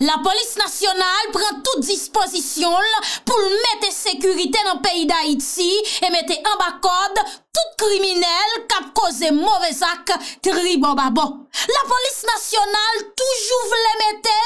la police nationale prend toute disposition pour mettre sécurité dans le pays d'Haïti et mettre en bas code tout criminel qui a causé mauvais acte tribon babon. La police nationale toujours voulait mettre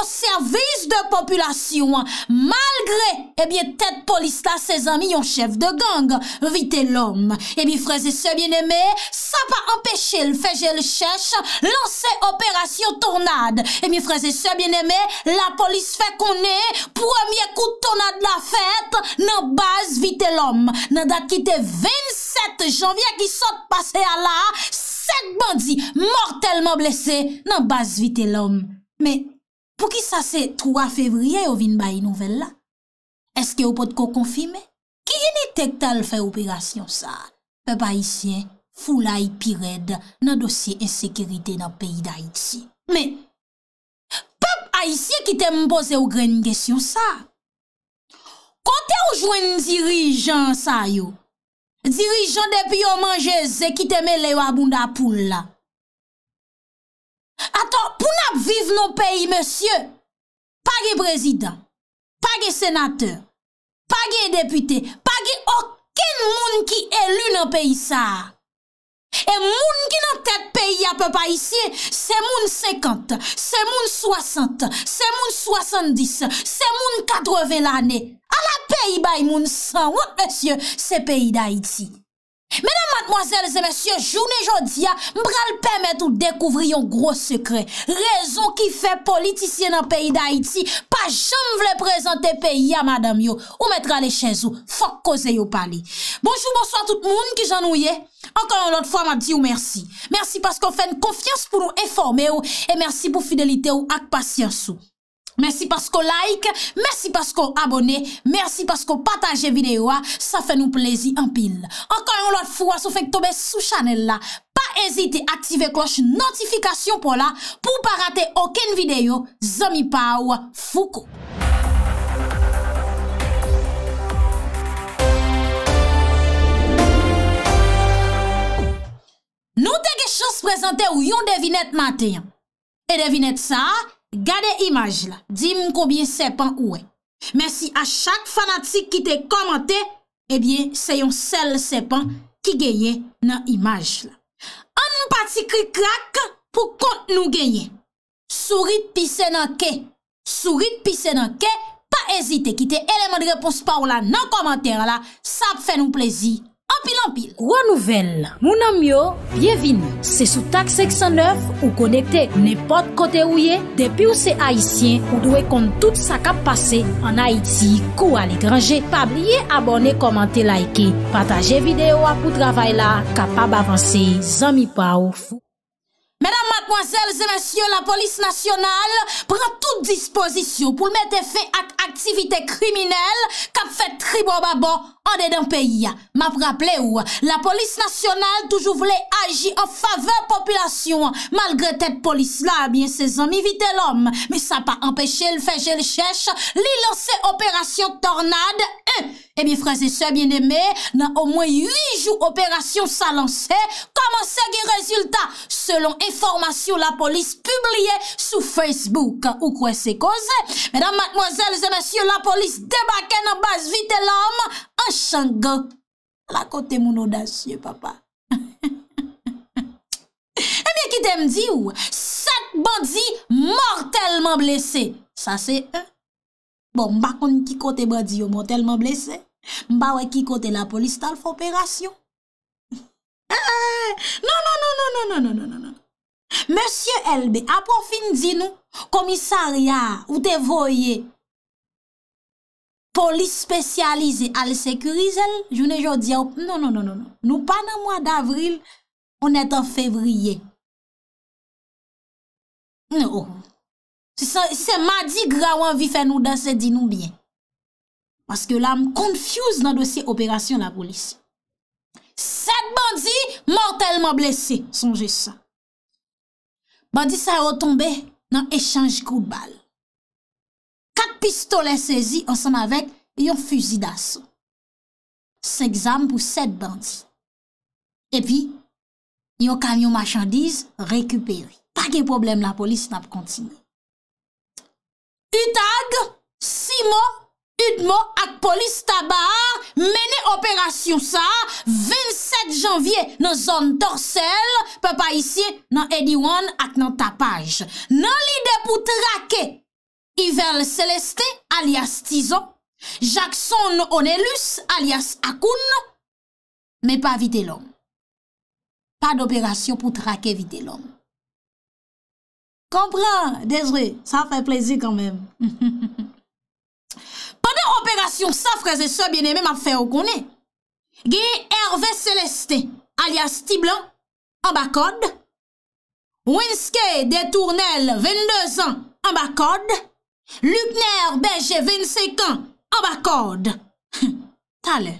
au service de population. Malgré, eh bien, tête police là, ses amis, ont chef de gang, Vitel'Homme. Eh bien, frères et sœurs bien-aimés, ça pas empêché le FGL Chèche lancer opération tornade. Eh bien, frères et sœurs bien-aimés, la police fait qu'on est, premier coup de tornade la fête, dans base Vitel'Homme. Dans date qui était 27 janvier qui sort passé à là, 7 bandits mortellement blessés dans base Vitel'Homme. Mais, pour qui ça c'est 3 février ou vin ba nouvelle là? Est-ce que vous pouvez confirmer? Qui est-ce que fait opération ça? Peuple haïtien, foulay pirède dans dossier insécurité dans le pays d'Haïti. Mais, peuple haïtien qui t'aime poser ou grain question ça. Quand ou jouen dirigeant ça yo? Dirigeant depuis yon mangé zé qui t'aime le abunda poule là. Attends, pour nous vivre nos pays, monsieur, pas de président, pas de sénateur, pas de député, pas de aucun monde qui est élu dans le pays ça. Et moun qui dans tête pays à peu pas ici, c'est moun 50, c'est moun 60, c'est moun 70, c'est moun 80 l'année. À la pays bay moun 100, oui, monsieur, c'est pays d'Haïti. Mesdames, mademoiselles et messieurs, journée jodia, m'bral permettre de découvrir un gros secret. Raison qui fait politicien dans le pays d'Haïti, pas jamais vle présenter pays à madame yo, ou mettra les chaises ou, faut cause yo parler. Bonjour, bonsoir tout le monde qui j'ennuie. Encore une autre fois, m'a dit ou merci. Merci parce qu'on fait une confiance pour nous informer ou, et merci pour fidélité ou, ak patience ou. Merci parce qu'on like, merci parce qu'on abonne, merci parce qu'on partage vidéo, ça fait nous plaisir en pile. Encore une autre fois, si vous faites tomber sous channel là, pas hésiter à activer cloche notification pour là, pour pas rater aucune vidéo, Zami Pau, Fouco. Nous avons des chances présenter ou yon devinette matin. Et devinette ça, gardez image là. Dis-moi combien serpent ou est. Merci à chaque fanatique qui t'a commenté. Eh bien, c'est un seul serpent qui gagne dans image là. On parti cri crack pour compte nous gagner. Sourit pisse nan ke. Sourit pisse nan ke. Pas hésiter quitter élément de réponse par là dans commentaire là. Ça fait nous plaisir. En pile. Ou nouvelle, mon ami yo, bienvenue. C'est sous TAK509 ou connecté n'importe côté où y est. Depuis ou c'est haïtien, ou doit compte tout ça qui a passé en Haïti, ou à l'étranger. Pas oublier abonner, commenter, liker, partager vidéo pour travail là, capable avancer, zami pa ou fou. Mesdames, mademoiselles et messieurs, la police nationale prend toute disposition pour mettre fin à activité criminelle qu'a fait tribobabo en dedans pays. M'a rappelé ou la police nationale toujours voulait agir en faveur population malgré cette police là bien ses amis Vitel'Homme, mais ça pas empêché le FGL Chèche li lancer opération tornade 1. Eh bien, frères et sœurs bien-aimés, dans au moins 8 jours opération ça lancé, comment ça les résultats selon information la police publiée sur Facebook ou quoi c'est causé. Mesdames, mademoiselles et messieurs, la police débarquait dans base Vitel'Homme en Shanghai. La côté mon audacieux papa. Eh bien, qui t'aime dit ou 7 bandits mortellement blessés. Ça c'est un. Bon, m'a kon qui côté bandit yo mortellement blessé. M'a ouais qui côté la police tal fait opération. Non. Monsieur L.B., après fin dit nous, commissariat, ou te voyez, police spécialisée à le sécuriser, non. Nous pas dans le mois d'avril, on est en février. Non. C'est mardi gras ou envie faire nous danser, dit nous bien. Parce que là, je confuse dans le dossier opération la police. 7 bandits mortellement blessés. Songez ça. Bandit ça retombé dans échange coup de balle. 4 pistolets saisis ensemble avec un fusil d'assaut. 5 armes pour 7 bandits. Et puis, un camion marchandise récupéré. Pas de problème, la police n'a pas continué. UTAG, Simo, UDMO ak police tabac mené opération ça 27 janvier dans zone Dorsel, peuple haïtien dans Ediwan ak dans tapage. Nan l'idée pour traquer Yvel Celeste alias Tizo, Jackson Onelus alias Akoun, mais pas Vitel'Homme. Pas d'opération pour traquer Vitel'Homme. Comprends, désolé, ça fait plaisir quand même. Pendant opération, ça, frères et sœurs bien-aimés, m'a fait au connaît. Gué Hervé Celeste, alias Tiblan, en bas code. Winske Détournelle, 22 ans, en bas code. Lupner BG, 25 ans, en bas code. Talent.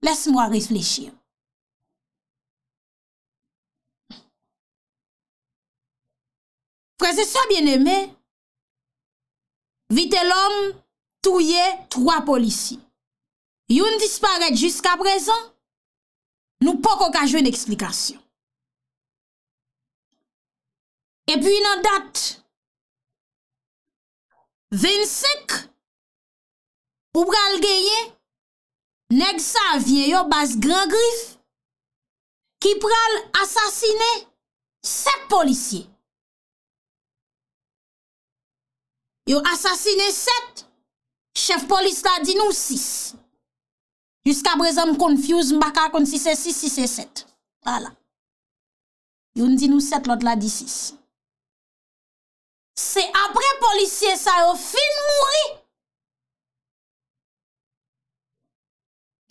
Laisse-moi réfléchir. Frères et sœurs bien-aimés, Vitel'Homme touye 3 policiers. Yon disparaît jusqu'à présent, nous pouvons pas jouer une explication. Et puis, dans date 25, ou pral gagner, nèg sa vient yo bas grand griffe qui pral assassiner 7 policiers. Yo assassiné 7, chef police la dit nous 6. Jusqu'à présent me confuse m'baka kon si c'est 6 si c'est 7. Voilà. Yo dit nous 7, l'autre la dit 6. C'est après policier ça yo fin mouri.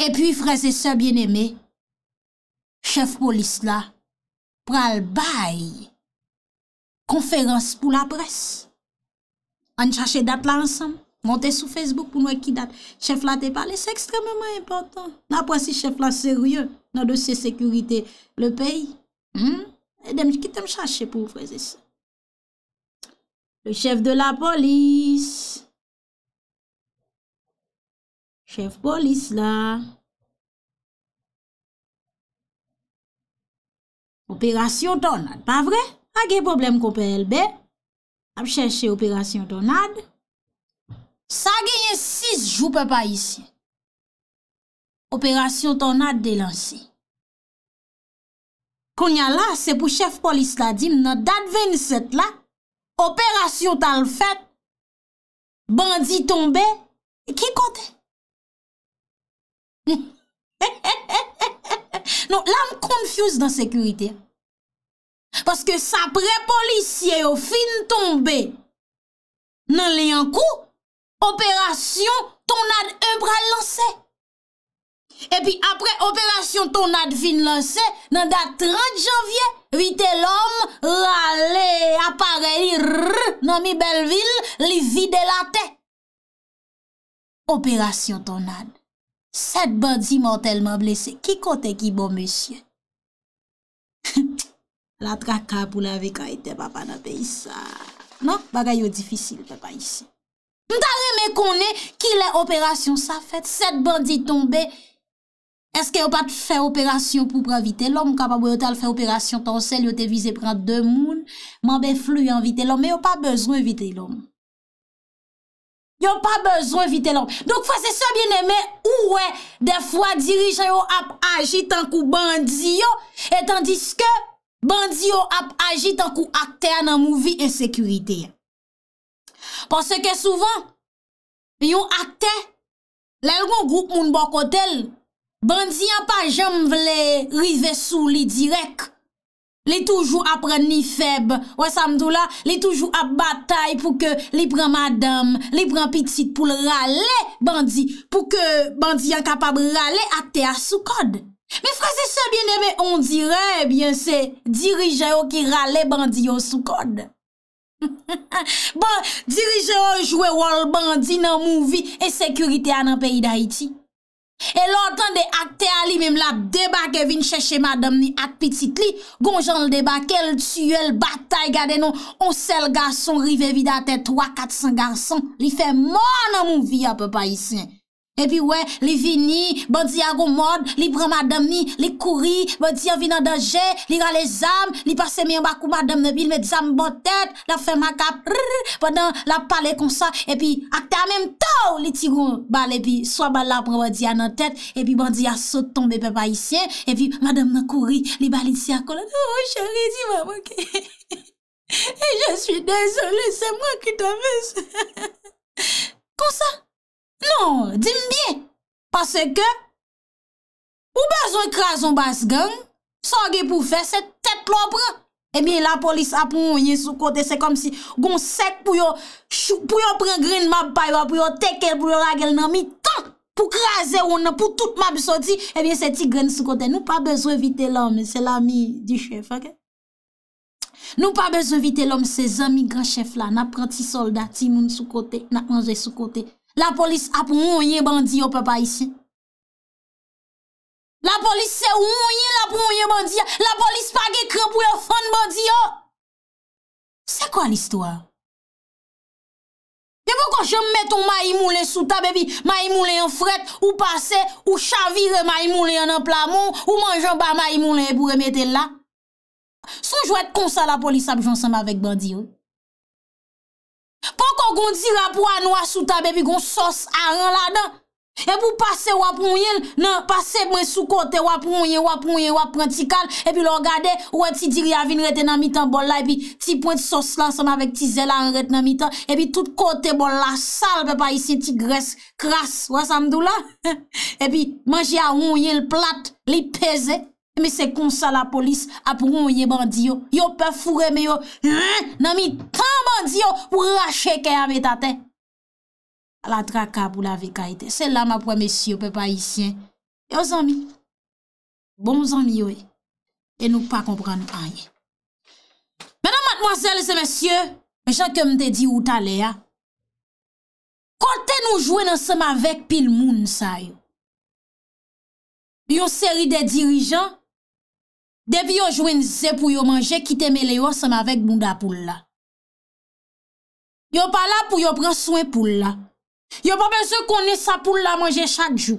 Et puis, frères et sœurs bien-aimés, chef police là, pral bail, conférence pour la presse. On cherche date là ensemble, montez sur Facebook pour nous qui date. Chef là te parlé, c'est extrêmement important. Après si chef là sérieux, dans le dossier sécurité, le pays. Et dem qui t'aime chercher pour frères et sœurs. Le chef de la police. Chef police là. Opération Tornade. Pas vrai? A gen problème qu'on PLB. A chercher Opération Tornade. Ça gagne 6 jours papa ici. Opération Tornade délancée. Qu'on y a là, c'est pour chef police là dit dans date 27 là. Opération tal fait. Bandit tombé. Qui compte? Non, là me confuse dans sécurité. Parce que ça pré policier au fin tombé. Nan li an coup, opération Tornade 1 pral lancé. Et puis après opération Tornade fin lancé, dans date 30 janvier, Vitel'Homme rale appareil dans mi Belleville, li vide la tête. Opération Tornade. 7 bandits mortellement blessés. Qui compte qui bon monsieur? La traka pour la vie quand était papa dans le pays ça. Non, bagaille difficile papa ici. M'ta reme konnen qui les opération ça fait 7 bandits tombés. Est-ce que pas fait opération pour Vitel'Homme capable yo ta faire opération Torsel yo te visé prendre 2 moun, m'embé flou en Vitel'Homme mais yo pas besoin Vitel'Homme. Yon pas besoin Vitel'Homme. Donc, frère, c'est ça bien-aimé, ou ouais, des fois, dirigeant yon ap agi tant kou bandi yon, et tandis que bandi yon ap agi tant kou acteur nan movie insécurité. Parce que souvent, yon acteur, lèl gon groupe moun bon kotel, bandi yon pas jam vle rive sou li direct. Li toujours après ni faible. Ouais, samdou là, li toujours à bataille pour que li prend madame, li prend petite pour le râler, bandit, pour que bandit en capable râler acte à sous code. Mais frères et sœurs bien-aimés, on dirait bien c'est dirigeant qui râler bandit sous code. Bon, dirigeant jouer rôle bandit dans movie et sécurité dans pays d'Haïti. Et l'autant de acte ali même la débarquer vin chercher madame ni ak petite li gonjan le débarquer tuel bataille gade non on seul garçon rive vide à tête 3 400 garçons li fait mort dans mon vie à peu pas ici Et puis ouais, li vini, bandi a go mode, li prend madame ni, li couri, bandi a vin en danger, li ra les armes, li passe mi en bas kou madame ne pile met zam bon tête, la fait macabre pendant la parler comme ça et puis acte en même temps, li tiron balle et puis soit balle la prend bandi a nan tête et puis bandi a saute tomber peuple haïtien et puis madame nan couri, li balle ici à colle. Oh chérie, dis maman OK. Et je suis désolée, c'est moi qui t'avais. Comme ça. Non, dis-moi bien. Parce que, ou besoin krason bas gang, sans gé pour faire cette tête l'opre. Eh bien, la police a pour yon sous côté, c'est comme si, gon sec pour yon prendre green map pa yon, pour yon teke, pour yon ragel nan mi temps, pour kraser ou nan, pour tout map sorti, eh bien, c'est ti green sous côté. Nous pas besoin Vitel'Homme, c'est l'ami du chef, ok? Nous pas besoin Vitel'Homme, c'est amis grand chef là, n'a prenti soldat, ti moun sous côté, n'a mangé sous côté. La police a pour mouiller bandit au papa ici. La police c'est mouiller la pour bandit. La police pas de cran pour yon fond bandit. C'est quoi l'histoire? Et pourquoi je mets ton maïmoulé sous ta baby? Maïmoulé en fret, ou passe, ou chavire maïmoulé en plamon, ou mange en bas maïmoulé pour remettre là? Son jouet comme ça la police a joué ensemble avec bandit. Pourquoi qu'on dira pour un noir sous ta baby qu'on sauce à ran là-dedans? Et pour passer ou pour yel, non, passer moi sous côté ou prantical et puis le regarder ou ti diri a vinn rete nan mitan bol là et puis ti point sauce là ensemble avec ti zèl en rete nan mitan et puis tout côté bol la sale pe pa ici ti graisse crasse ou ça m'dou là et puis manger à ou yel plate li peser. Mais c'est comme ça la police a pour rouiller bandi yo. Yo peut fourrer mais yo nan mi tan bandi yo pour racher kay avec ta tête. La traka pour la vérité. C'est là ma première monsieur peuple haïtien. Yo amis. Bons amis yo. Et nous pas comprendre rien. Mesdames, mademoiselles et messieurs, mes gens que m'te dit ou t'allé a. Côté nous jouer ensemble avec pile moun sa yo. Yon série de dirigeants depuis yon jouen zé pour yon manger, qui te mêle yon ensemble avec Bunda pou la. Yon pas là pour yon prendre soin pou la. Yon pas besoin qu'on ait sa pou la manger chaque jour.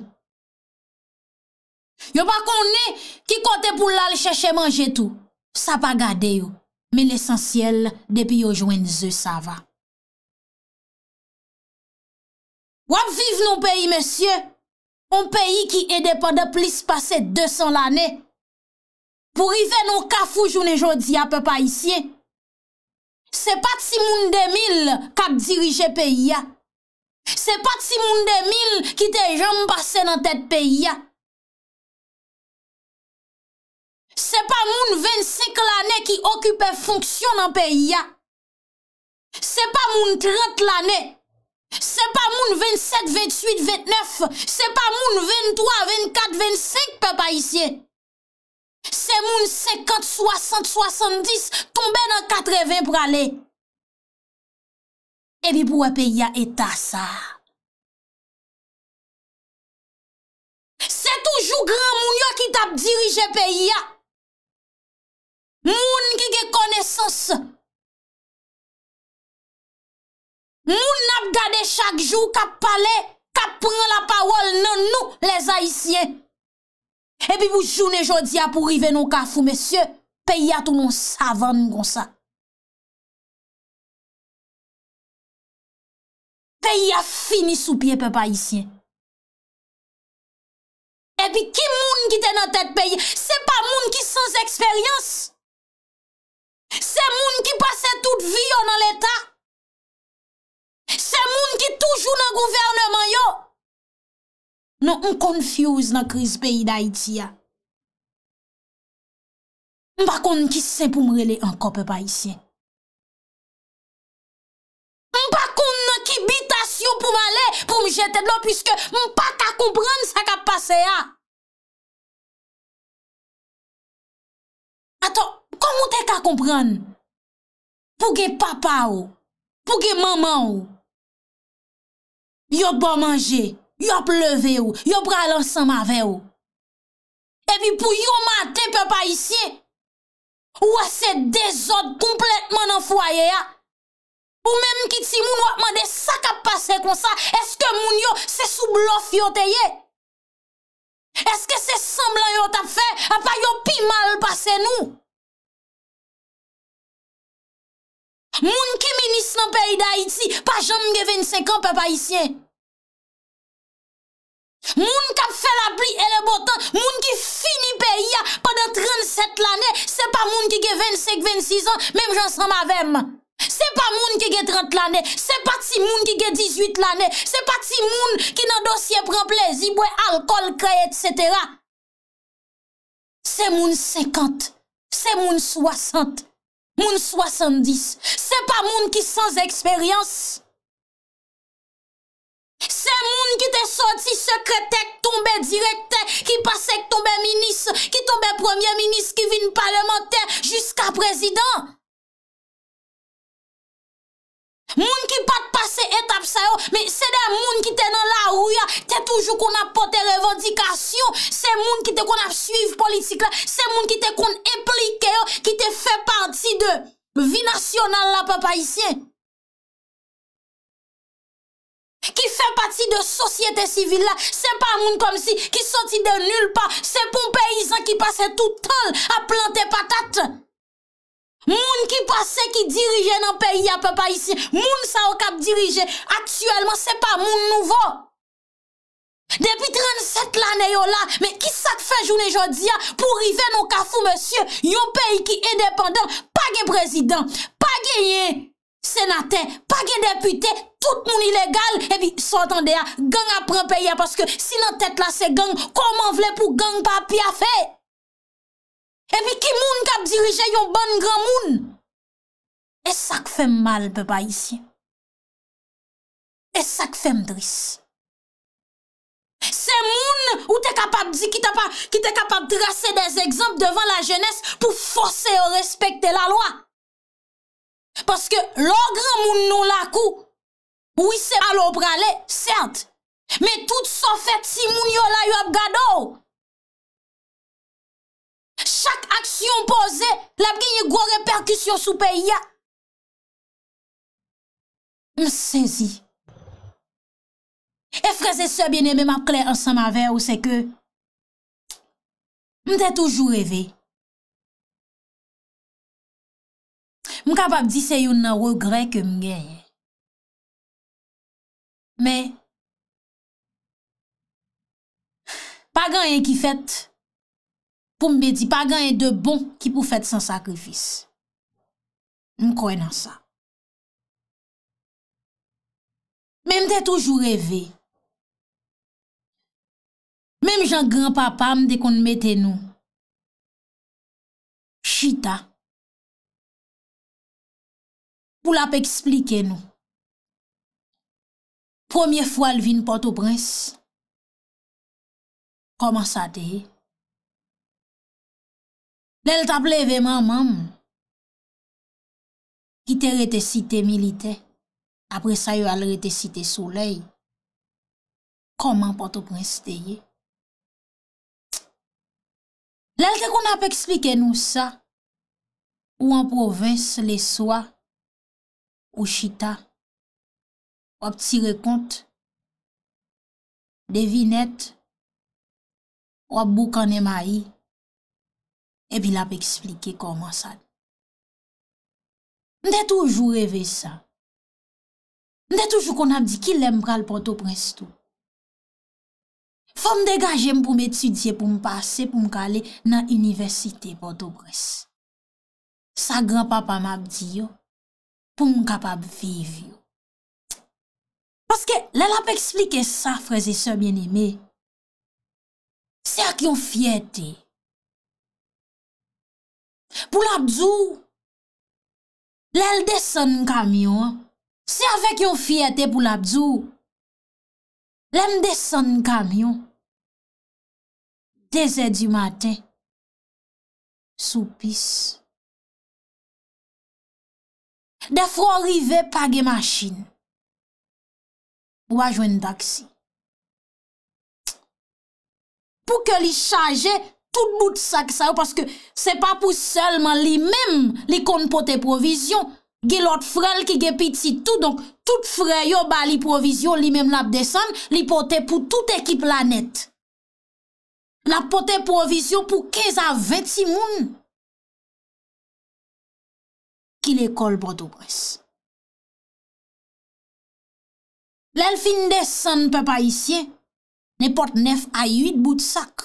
Yon pas qu'on ait qui côté pou la chercher manger tout. Ça pas gade yon. Mais l'essentiel, depuis yon jouen zé, ça va. Wap vive nos pays, messieurs. Un pays qui est dépendant plus passé 200 l'année. Pour arriver non kafou journée jodi à peuple haïtien. C'est pas ti moun de 1000 qui dirige pays. C'est pas ti moun de 1000 qui te jambe passé dans tête pays. C'est pas moun 25 l'année qui occupe fonction dans pays. C'est pas moun 30 l'année. C'est pas moun 27, 28, 29. C'est pas moun 23, 24, 25, papa ici. C'est moun 50, 60, 70, tombé dans 80 pour aller. Et puis pour un pays à état ça. C'est toujours grand moun yo qui t'a dirigé pays à. Moun qui ge connaissance. Moun n'a gade chaque jour k'ap pale, k'ap pran la parole nan nous les haïtiens. Et puis vous journée jodi a pour rive non kafou monsieur, pays a tout non savant comme ça. Pays a fini sous pied peuple haïtien. Et puis qui moun qui te nan tête pays, c'est pas moun qui sans expérience. C'est moun qui passe toute vie dans l'état. C'est moun qui toujours dans gouvernement yo. Non, on confuse dans crise pays d'Haïti ya. On pa konn ki c'est pour me rele encore peuple haïtien. On pa konn nan ki bitation pour m'aller pour me jeter de l'eau puisque on pa ka comprendre ça qui a passé ya. Attends, comment t'es ka comprendre? Pour que papa ou pour que maman ou yo bon manger, yo pleuve ou, yo pral ensemble avec ou. Et puis pour yo matin peuple haïtien, ou c'est désordre complètement dans foyer ya. Ou même ki ti moun ou mande ça qui passe comme ça, est-ce que moun yo c'est sous bluff yon teye? Est-ce que c'est semblant yon tap fait, a pas yon pi mal passé nous? Moun ki ministre dans pays d'Haïti, pas jamais gen 25 ans peuple haïtien. Moun kap fait la pli et le beau temps, moun ki fini pays pendant 37 l'année, c'est pas moun ki gen 25 26 ans, même j'ensemble avec. C'est pas moun qui gen 30 l'année, c'est pas ti moun qui gen 18 l'année, c'est pas ti moun qui nan dossier prend plaisir, boit alcool, crée, etc. C'est moun 50, c'est moun 60, moun 70. C'est pas moun qui sans expérience. C'est moun qui te sorti secrétaire, tombé directeur, qui passait tombé ministre, qui tombé premier ministre, qui vient parlementaire jusqu'à président. Moun qui pas passer étape ça mais c'est des moun qui t'es dans la rue t'es toujours qu'on a porté revendication c'est moun qui t'es qu'on a suivre politique là c'est moun qui t'es qu'on impliqué qui t'es fait partie de vie nationale là papa ici qui fait partie de société civile là c'est pas moun comme si qui sorti de nulle part c'est pour paysan qui passait tout le temps à planter patates. Moun qui passe qui dirige dans pays à papa ici, moun sa ou kap dirige actuellement c'est pas moun nouveau. Depuis 37 l'année yo là, mais qui ça fait journée jodi pour arriver non kafou monsieur, yon pays qui indépendant, pas gen président, pas gen sénateur, pas gen député, tout moun illégal et puis s'entendez à gang après pays parce que si dans tête là c'est gang, comment vle pour gang papi a fait? Et puis, qui moun kap dirige yon bon grand moun? Et ça qui fait mal, papa, ici. Et ça qui fait m'dris. C'est moun ou t'es capable de dire qui t'es capable de tracer des exemples devant la jeunesse pour forcer à respecter la loi. Parce que le grand moun non la kou. Oui, c'est pas l'eau pralé, certes. Mais tout ça fait si moun yon la yon ap gado. Chaque action posée, la gagne gros répercussion sous pays. Je saisis. Et frères et sœurs bien-aimés, m'a clair ensemble avec vous, c'est que m't'ai toujours rêvé. M'capable dire c'est un regret que m'gagne. Mais pas grand qui fait. Pour me dire, pas gagner de bon qui pour faire sans sacrifice. Je crois dans ça. Même t'es toujours rêvé. Même Jean grand-papa me dit qu'on mettait nous. Chita. Pour la expliquer nous. Première fois, elle vient Port-au-Prince. Comment ça t'est? L'elle t'a plevé maman qui t'a été cité militaire. Après ça, elle a été cité soleil. Comment Port-au-Prince t'ayé? L'elle t'a qu'on a pu expliquer nous ça. Ou en province, les soirs, ou chita, ou petit recompte, devinette, ou boucan émaï. Et puis, il a expliqué comment ça. M'de toujours rêvé ça. M'de toujours qu'on a dit qu'il aime pral Port-au-Prince tout. Faut me dégager pour m'étudier, pour me passer, pour me caler dans l'université Port-au-Prince. Sa grand-papa m'a dit yo, pour me capable vivre yo. Parce que, l'a expliqué ça, frères et sœurs bien-aimés. C'est à qui on fierté. Pour l'abdou, l'elle descend camion. C'est avec une fierté pour l'abdou. L'elle descend camion. 2 heures du matin. Soupis. Des fois, arrivé par des machines. Ou à joindre taxi. Pour que les chargés. Tout bout de sac ça parce que c'est pas pour seulement lui-même les comptes pour tes provisions gen l'autre frère qui gen petit tout, donc tout frère yo ba li provision li même la descendre, li porter pour toute équipe la net. La porter provision pour 15 à 26 moun qui l'école Port-au-Prince. L'elfine descend peut pas ici, n'importe 9 à 8 bout de sac.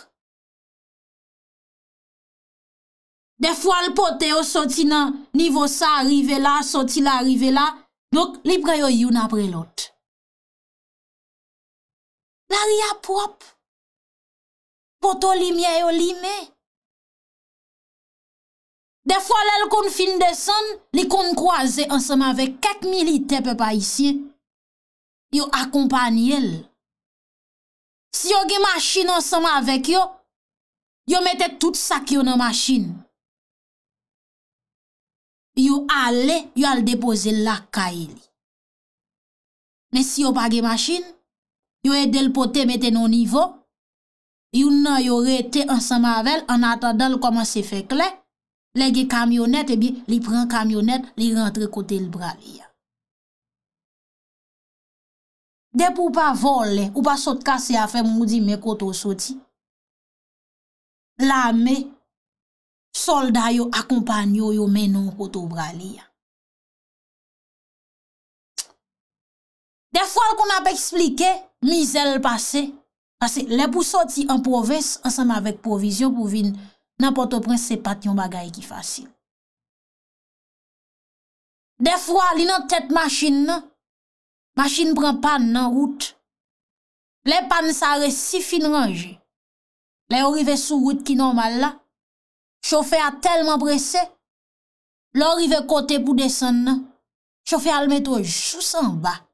Des fois, le poté au sorti nan, niveau ça arrivé là, sorti là, arrivé là. Donc, li prend yo yon après l'autre. La ria propre. Poto lumière yo limé. Des fois, l'el kon fin descend, li kon croise ensemble avec 4 militaires peuple haïtien. Yo accompagne elle. Si yo gen machine ensemble avec yo, yo mette tout ça ki yo dans machine. Yo allez, yo al déposer la caille. Mais si yo pas de machine, yo aide le pote mette non niveau. Yo nan yo rete ensemble avec en attendant le commencer faire clair. Les gars camionnette et bien, li prend camionnette, li rentre côté le bras li. Dès pour pas voler ou pas saute casser à faire moudi mais koto sorti. L'armée soldat yo accompagne yo menon koto bralia. Des fois qu'on a expliqué misel passé parce que les pour sortir en province ensemble avec provision pour venir n'importe prince c'est pas yon bagay qui facile. Des fois li nan tête machine nan. Machine prend panne en route. Les pannes s'arrêtent si fin rangé. Les arrivés sur route qui normal là. Chauffeur a tellement pressé. L'arrivé côté pour descendre. Chauffeur a le mettre juste en bas.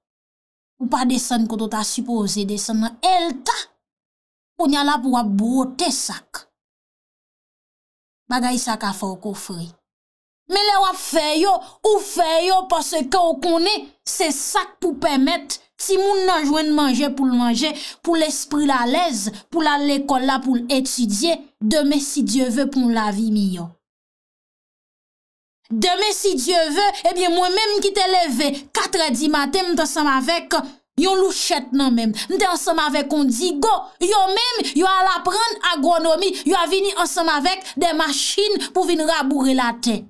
Ou pas descendre quand on t'a supposé descendre. Elle t'a. On y a là pour broter sac. Bagay sac à fort coffre. Mais les wap fait yo, ou fait yo, parce que on connaît, c'est ça pour permettre, si moun nan jwenn manger, pour l'esprit à l'aise, pour la l'école là, pour étudier, demain si Dieu veut, pour la vie meilleure. Demain si Dieu veut, eh bien, moi-même qui t'ai levé, 4h du matin, m'te ensemble avec, yon louchette nan même, m'te ensemble avec on dit go, yon même, yon à l'apprendre agronomie, yon à venir ensemble avec des machines pour venir rabourer la terre.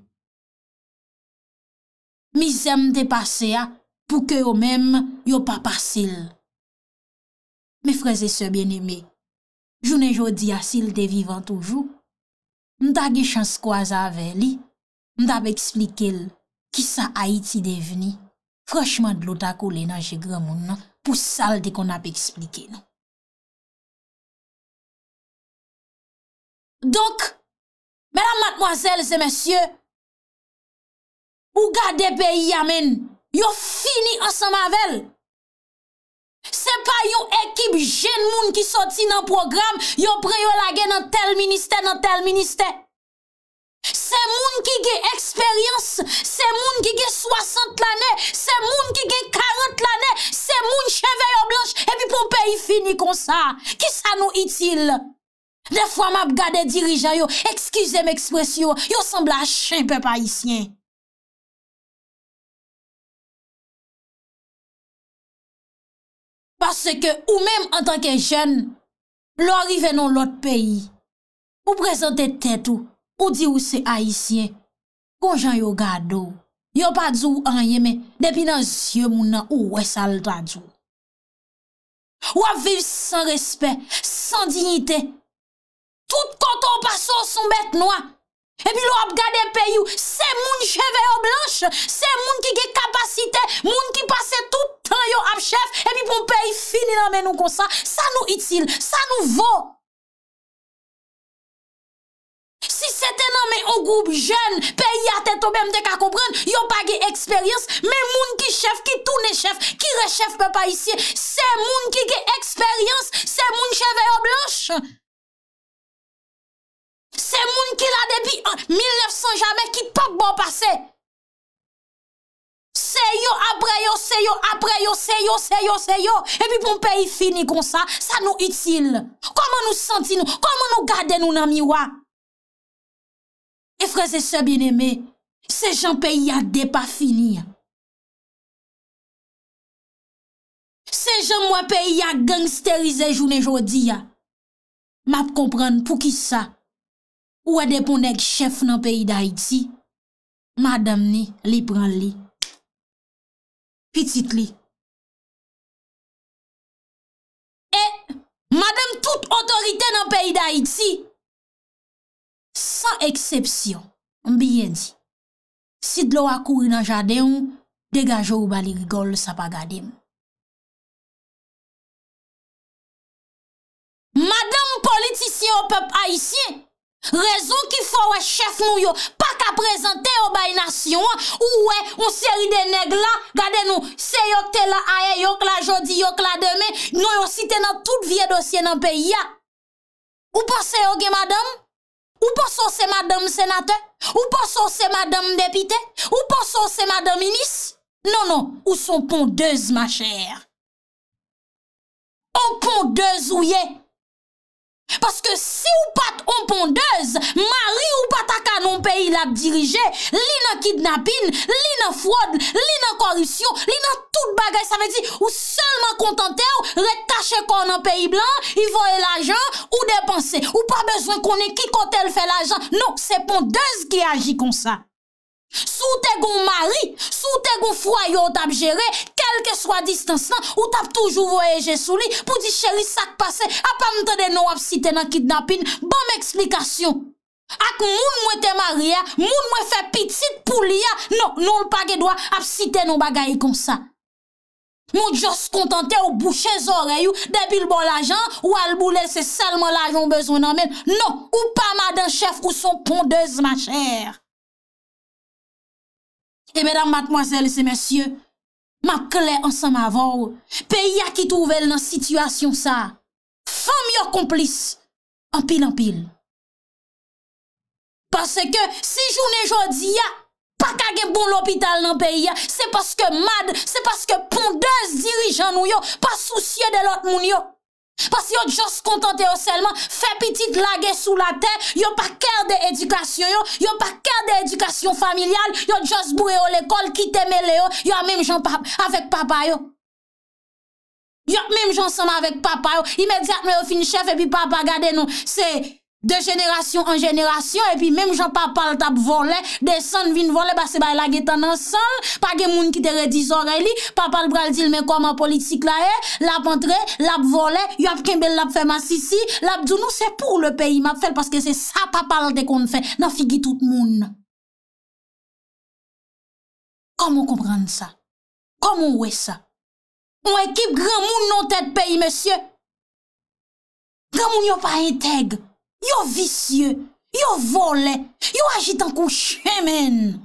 Misem te passé pour que yo même yo pas facile. Mes frères et sœurs bien-aimés, journée jodi a s'il te vivant toujours, m'ta gen chance croiser avec li, m'ta expliquer qui ça Haïti devenu. Franchement de l'eau ta coulé dans je grand monde pour ça de qu'on a expliqué non. Donc, mesdames, mademoiselles et messieurs, ou gade pays amen. Yo fini ensemble avec. C'est pas yon équipe jeune moun qui sorti dans programme, yo prend yo lage dans tel ministère C'est moun qui gen expérience, c'est moun qui gen 60 l'année, c'est moun qui gen 40 l'année, c'est moun cheveux blanche et puis pour pays fini comme ça. Qui ça nous utile? Des fois m'a gade dirigeant yo, excusez m'expression, yo semble à chien peuple haïtien. Parce que, ou même en tant que jeune, l'arrivé dans l'autre pays, ou présente tête ou dit ou c'est haïtien, konjan yo gado, yo pas dit ou an yeme, depuis dans yeux mounan ou wè sal ta djou. Ou a vivre sans respect, sans dignité. Tout koto passe son bête noir. Et puis l'on regarde le pays où c'est moun cheveux blanche, c'est moun qui a capacité, moun qui passe tout le temps yo ap chef, et puis pour pays fini dans men nous comme ça, ça nous utile, ça nous vaut. Si c'était non mais un groupe jeune, pays a tête même de ka comprendre, yo pas d'expérience, mais moun qui chef, qui tourne chef, qui rechef papa ici, c'est moun qui a expérience, c'est moun cheveux blanche. C'est moun qui l'a depuis 1900 jamais qui pas bon passé. C'est yo après yo, c'est yo après yo, c'est yo, c'est yo, c'est yo. Et puis pour pays fini comme ça, ça nous utile. Comment nous sentir nous? Comment nous garder nous dans miroir? Et frères et sœurs bien-aimés, C'est Jean pays a dé pas fini. C'est Jean moi pays a gangsterisé journée jodi a. M'a comprendre pour qui ça. Ou a dépendek chef dans pays d'Haïti. Madame ni li prend li. Petite li. Et madame toute autorité dans pays d'Haïti. Sans exception, bien dit. Si de l'eau a couru dans le jardin, dégage ou bali rigole, ça pas gade. Madame politicien au peuple haïtien, raison qu'il faut chef nou yo, pas qu'à présenter au bail nation, ou on série de nègres là, gade nous, c'est yo te la aye, yo la jodi, yo la demain, nous yo cité dans tout vieux dossier dans pays ya. Ou pensez yo gen madame? Ou pas c'est madame sénateur? Ou pas c'est madame députée? Ou pas c'est madame ministre? Non, non, ou son pondeuse, ma chère. On pondeuse ou yé. Parce que si ou pas on pondeuse, mari ou pas ta canon pays la dirige, li nan kidnapping, li nan fraude, li nan corruption, li nan tout bagay, ça veut dire ou seulement contenté ou retache kon nan pays blanc, il voye l'argent ou dépenser. Ou pas besoin qu'on ait qui côté elle fait l'argent. Non, c'est pondeuse qui agit comme ça. Sous te gon mari, sous te gon foyer ou tap géré, quel que soit distance nan, ou tap toujours voyager sous li, pour dire chéri sak passé, a pas m'tende non ap cité nan kidnapping, bon m'explication. Ak moun mwen te maria, moun mwen fait petite pou li a, non, non pas ge doit ap cité non bagay comme ça. Mon jos contenté ou boucher oreille ou depuis le bon l'argent ou al boule c'est seulement l'argent besoin nan men. Non, ou pas madame chef ou son pondeuse ma chère. Et mesdames, mademoiselles et messieurs, ma clé ensemble avant, pays a qui trouve dans situation ça. Femme yon complice, en pile en pile. Parce que si journée jodi a, pas ka gen bon l'hôpital dans pays a, c'est parce que mad, c'est parce que pondeuse dirigeant nou yo, pas soucieux de l'autre moun yo. Parce que yon juste contenté yon seulement, fait petite lague sous la terre, yon pas cœur de éducation, yon pas cœur de éducation familiale, yon juste bourré à l'école, quitte mêlé yon même gens avec papa yon. Yon même gens ensemble avec papa yon, immédiatement yon fin chef et puis papa gade nous, c'est de génération en génération et puis même gens papa le tape voler, descend vin voler parce que ba la guetan ensemble, pas de moun qui te redis oreille, papa le bral dit mais comment politique là est, la rentrée, la voler, y a kembel la fait ma sisi, la dou nous c'est pour le pays m'a fait parce que c'est ça papa le qu'on fait, nan figi tout moun. Comment comprendre ça? Comment ouais ça? On équipe grand moun non tête pays monsieur. Grand moun yo pas intègre. Yo vicieux, yo volé, yo agit en couche, men.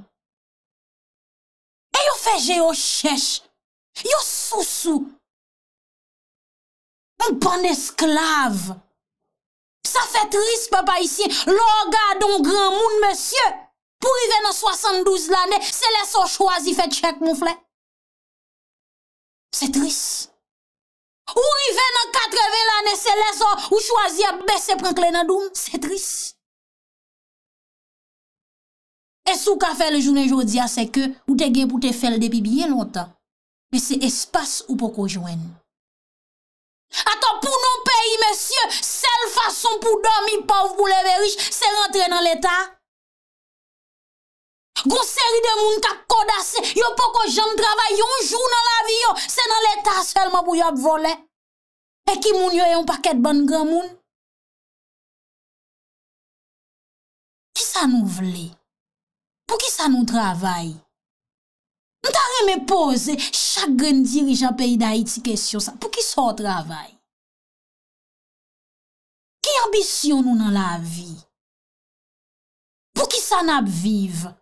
Et yo fait géo chèche, yo sous-sous. Un bon esclave. Ça fait triste, papa, ici. L'orgadon grand moun, monsieur. Pour y dans 72 l'année, c'est les so choisi fait chèque, mon frère. C'est triste. Ou rive dans 80 l'année, c'est les autres, ou choisir à baisser prendre clé dans doum, c'est triste. Et sou ka fait le journée jodi a, c'est que, ou te gen pou te fait le depuis bien longtemps. Mais c'est espace ou poko joindre. Attends, pour nos pays, messieurs, seule façon pour dormir pauvre pour lever riche, c'est rentrer dans l'État. Gon série de moun kap kodasse, yo poko jam travay yon jour dans la vie yo, c'est dans l'État seulement pour yon voler. Et qui moun yo yon paquet bon grand moun? Qui ça nous vle? Pour qui ça nous travaille? M'ta reme pose chaque grand dirigeant pays d'Haïti question ça. Pour qui ça travaille? Qui ambition nous dans la vie? Pour qui ça n'a vive?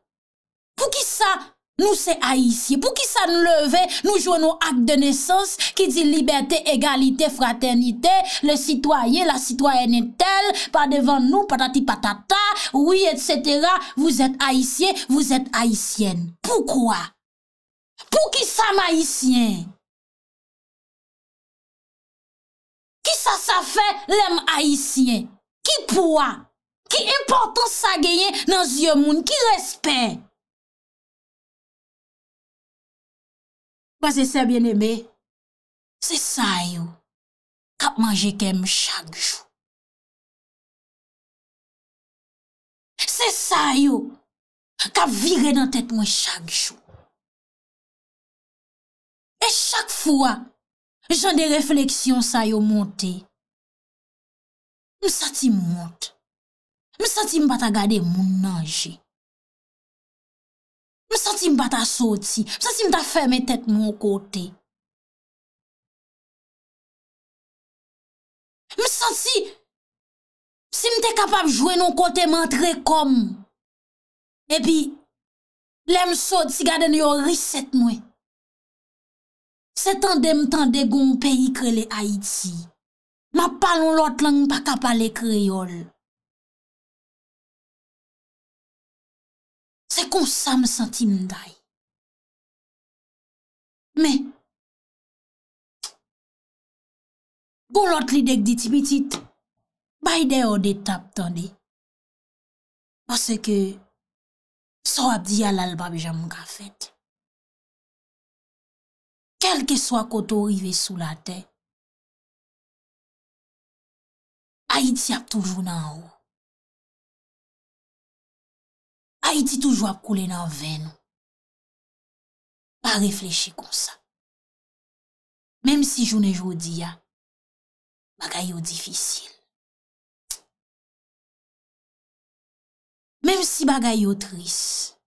Pour qui ça, nous c'est haïtiens? Pour qui ça nous lever, nous jouons nos actes de naissance qui dit liberté, égalité, fraternité, le citoyen, la citoyenne est telle, pas devant nous, patati patata, oui, etc. Vous êtes haïtien, vous êtes haïtienne. Pourquoi? Pour qui ça, haïtien? Qui ça, ça fait l'homme haïtien? Qui pourra? Qui importance ça gagne dans yeux moun? Qui respect? Parce que c'est bien aimé. C'est ça, yo. Kap manger kem chaque jour. C'est ça, yo. Kap vire dans tête moi chaque jour. Et chaque fois, j'en des réflexions, ça yo monté. M'sati monte. M'sati m'bata gade moun nanje. M'sati m'bata soti. M'sati m'ta ferme tête mon côté. M'sati, si m'te capable jouer non côté m'entre comme. Et puis, l'aime soti gade n'yo reset mwen. C'est tande gon pays krele Haïti. Ma parlons l'autre langue, pas qu'à parler créole. C'est comme ça me sentis m'daille. Mais, pour l'autre l'idée dit timidit, baïde au détape tandé. Parce que, ça a dit à l'alba, mais j'aime qu'à fait. Quel que soit koto rivé sous la terre, Haïti a toujours en haut. Haïti toujours a coulé dans veine. Pas réfléchir comme ça. Même si journée jodi a bagay yo difficile. Même si bagay yo triste.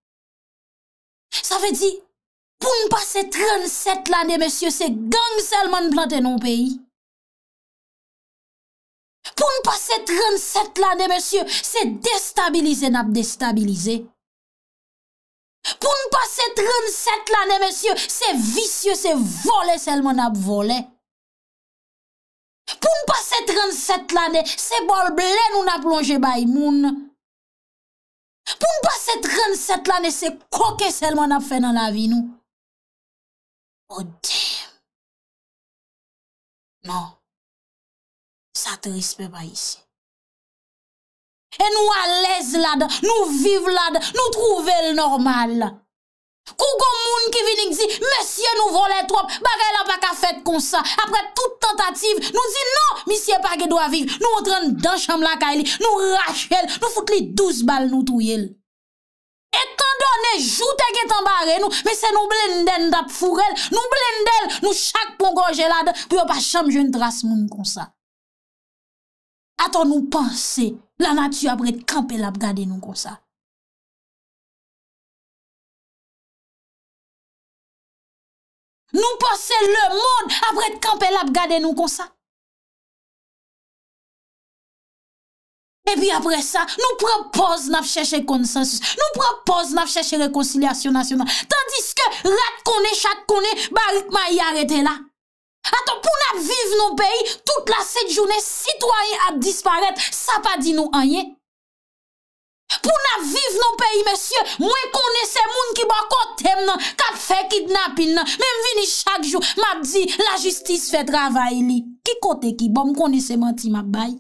Ça veut dire pour nous passer 37 l'année monsieur c'est gang seulement planté dans pays. Pour nous passer 37 l'année, monsieur, c'est déstabiliser, n'a déstabiliser. Pour nous passer 37 l'année, monsieur, c'est vicieux, c'est voler seulement, n'a voler. Pour nous passer 37 l'année, c'est bol blé, nous n'a plongé bay moun. Pour nous passer 37 l'année, c'est coquet seulement, n'a fait dans la vie, nous. Oh, damn. Non. Ça te respecte pas ici. Et nous à l'aise là-dedans, nous vivons là-dedans, nous trouvons le normal. Kougon moun qui vient dit, monsieur nous volons trop, bagay la pas qu'à faire comme ça. Après toute tentative, nous disons non, monsieur pas qu'à vivre. Nous entrons dans chambre la kaili, nous rachel, nous foutons les 12 balles, nous touillons. Étant donné, joute qui est embarré nous, mais c'est nous blenden d'ap fourel, nous blendel, nous chaque pongorge là-dedans, pour pas changer une trace moun comme ça. Attends, nous penser, la nature après de camper la regarder nous comme ça. Nous penser le monde après de camper la regarder nous comme ça. Et puis après ça, nous proposons de chercher consensus, nous proposons de chercher réconciliation nationale. Tandis que rat connaît, chat connaît, barik maï arrêté là. Attends, pour nous vivre nos pays, toute la 7 journée, citoyens à disparaître, ça pas dit nous rien. Pour nous vivre nos pays, monsieur, moi connaissez moun qui va côté nan, qui fait kidnapping nan, même vini chaque jour, m'a dit la justice fait travail li. Qui côté qui bon connaissez menti m'a bay.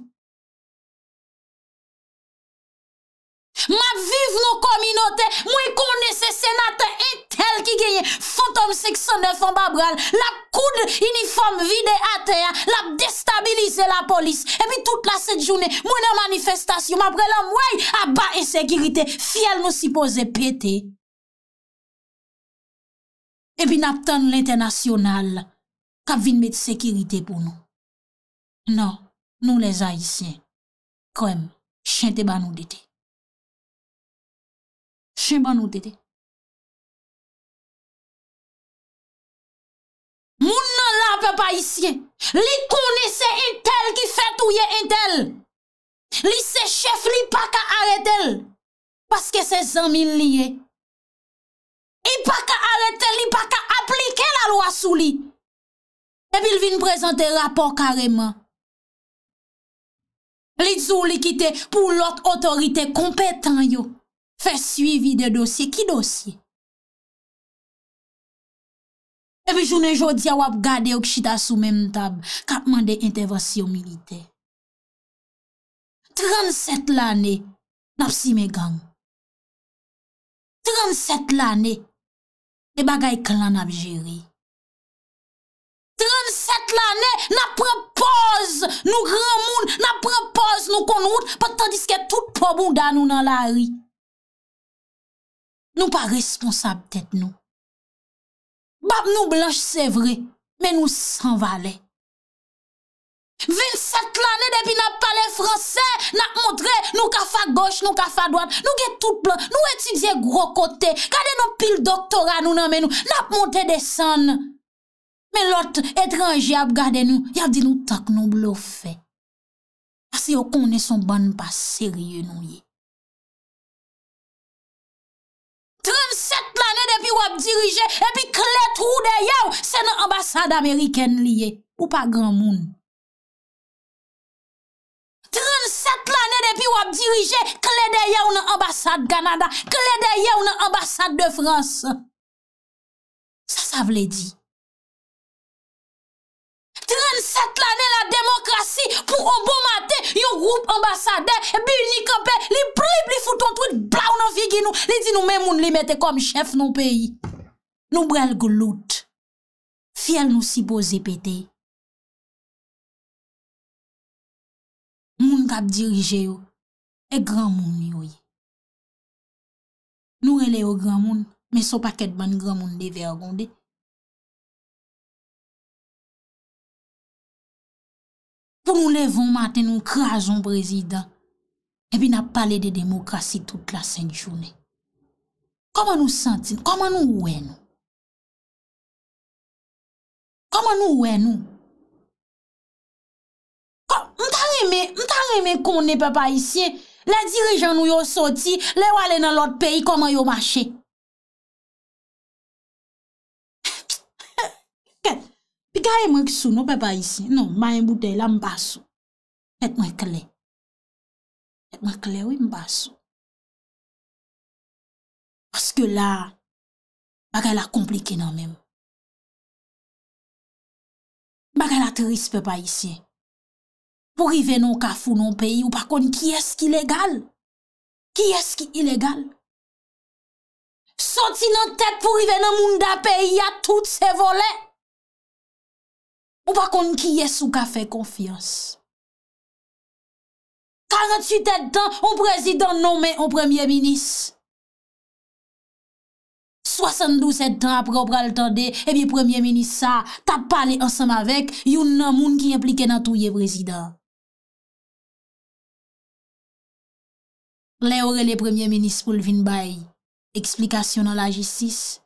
M'a vivre nos communautés, moi connaissez sénateur intel qui gagne fantôme 509 en babral, la coude uniforme vide à terre, la déstabiliser la police. Et puis toute la cette journée, moi dans manifestation, après l'homme ouais, à bas insécurité, fiel nous supposé péter. Et puis n'attend l'international qui vient mettre sécurité pour nous. Non, nous les Haïtiens, quand même, chien te ban nous dété. Chien ban nous dété. Moun nan la peuple haïtien, li connaissait un tel qui fait touyer un tel. Li se chef li pa ka arrêter parce que c'est zanmi lié. Il pa ka arrêter, il pa ka appliquer la loi sous li. Et puis il vient présenter rapport carrément. Li djou li kite pour l'autre autorité compétent yo fait suivi de dossier qui dossier. Et puis, journée jodi a wap gade ou chita sous même table, kap mande intervention militaire. 37 l'année, nap si me gang. 37 l'année, les bagay clan nap géri. l'année, n'a propose, nous grand monde, n'a propose, nous connout, pas tandis que tout pauvre nous dans la rue. Nous pas responsables tête nous. Bab nous blanche c'est vrai, mais nous sans valet. 27 l'année depuis n'a parlé français, n'a montré nous kafa gauche, nous kafa droite, nous get tout blanc, nous étudier gros côté, gardez nos pile doctorat nous nan nous, n'a monté des sannes. Mais l'autre étranger a gardé nous, il a dit nous tant que nous bluffé. Parce que on connaît son bon pas sérieux nous y. 37 l'année depuis ou a dirigé et puis clé trou de yo, c'est dans ambassade américaine lié ou pas grand monde. 37 l'année depuis ou a dirigé, clé de ou dans ambassade Canada, clé de ou dans ambassade de France. Ça veut dire 37 l'année la démocratie pour un bon matin, yon groupe ambassadeur, Billy Campé, li plib, li fouton tout blau nan figi nou, li dit nous même moun li mette comme chef non pays. Nous brel glout. Fiel nous si posé pété. Moun kap dirige yo, et grand moun yo yi. Nous rele yo grand moun, mais son paquet ban grand moun de vergonde. Pour nous levons matin, nous crasons président. Et puis nous parlons de démocratie toute la sainte journée. Comment nous sentons? Comment nous voyons? Comment nous voyons? M't'aimé qu'on n'est pas ici. Les dirigeants nous ont sorti, les aller dans l'autre pays, comment ils ont marché? Gaye moi sou non papa ici non ma en bouteille là m'pa sou faites-moi clair oui m'pa sou parce que là bagay la compliqué non même bagay la triste papa ici pour river non kafou non pays ou par contre qui est-ce qui légal qui est-ce qui illégal sorti dans tête pour river dans monde da pays a tout se volé. Ou pas qu'on qui est sous café confiance. 48 ans, on président nommé en premier ministre. 72 ans après, on pral tande, et bien premier ministre ça, t'as parlé ensemble avec, yon nan moun qui impliqué dans tout le président. Là, aurait le premier ministre pour le vin bay, explication dans la justice,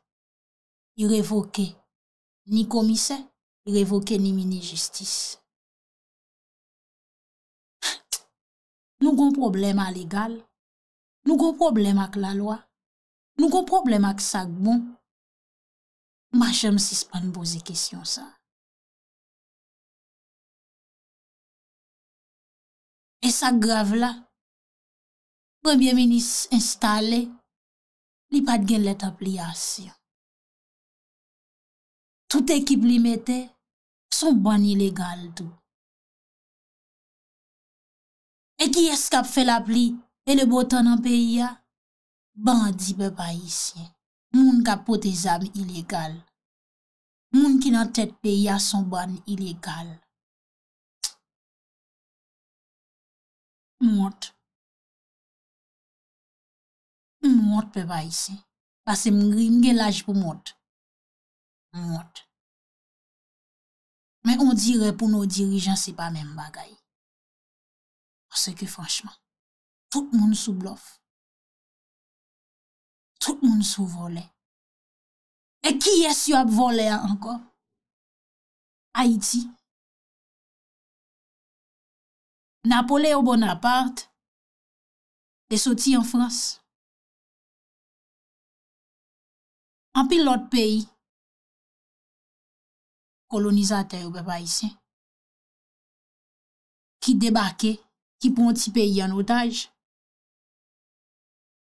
il révoqué, ni commissaire. Il révoquait ni mini-justice. Nous avons un problème à l'égal. Nous avons un problème avec la loi. Nous avons un problème avec ça. Bon, ma chère, si ce n'est pas une bonne question, ça. Et ça grave là. Premier ministre installé, il n'y a pas de lettre d'application. Toute équipe li mette, sont bon illégal tout. Et qui est-ce qui a fait la pluie et le beau temps dans le pays a? Bandit peuple haïtien. Moun qui a porté des armes illégales. Moun qui dans tête pays a sont bon illégal. Monte. Monte peuple haïtien. Parce que m'grimge l'âge pour monte. Monte. Mais on dirait pour nos dirigeants, c'est pas même bagaille. Parce que franchement, tout le monde sous bluff. Tout le monde sous volé. Et qui est-ce qui a volé encore? Haïti. Napoléon Bonaparte est sorti en France. En pile l'autre pays. Colonisateur peuple haïtien qui débarquait qui prend un petit pays en otage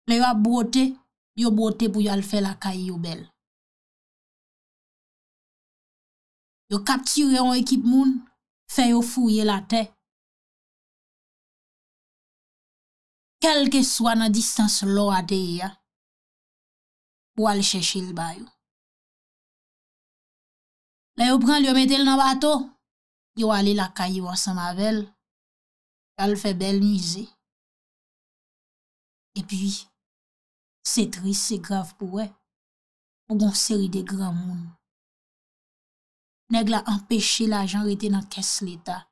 les a broté yo broté pour y faire la caille yo belle yo capturer une équipe moun fait yo fouiller la terre quelle que soit la distance l'eau à deya pour aller chercher le bail. Là, vous prenez, vous mettez dans le bateau, yo allé la caille ensemble avec elle fait belle musée. Et puis c'est triste, c'est grave pour elle. Pour une série de grands monde. Nèg la empêché l'argent rester dans caisse l'état.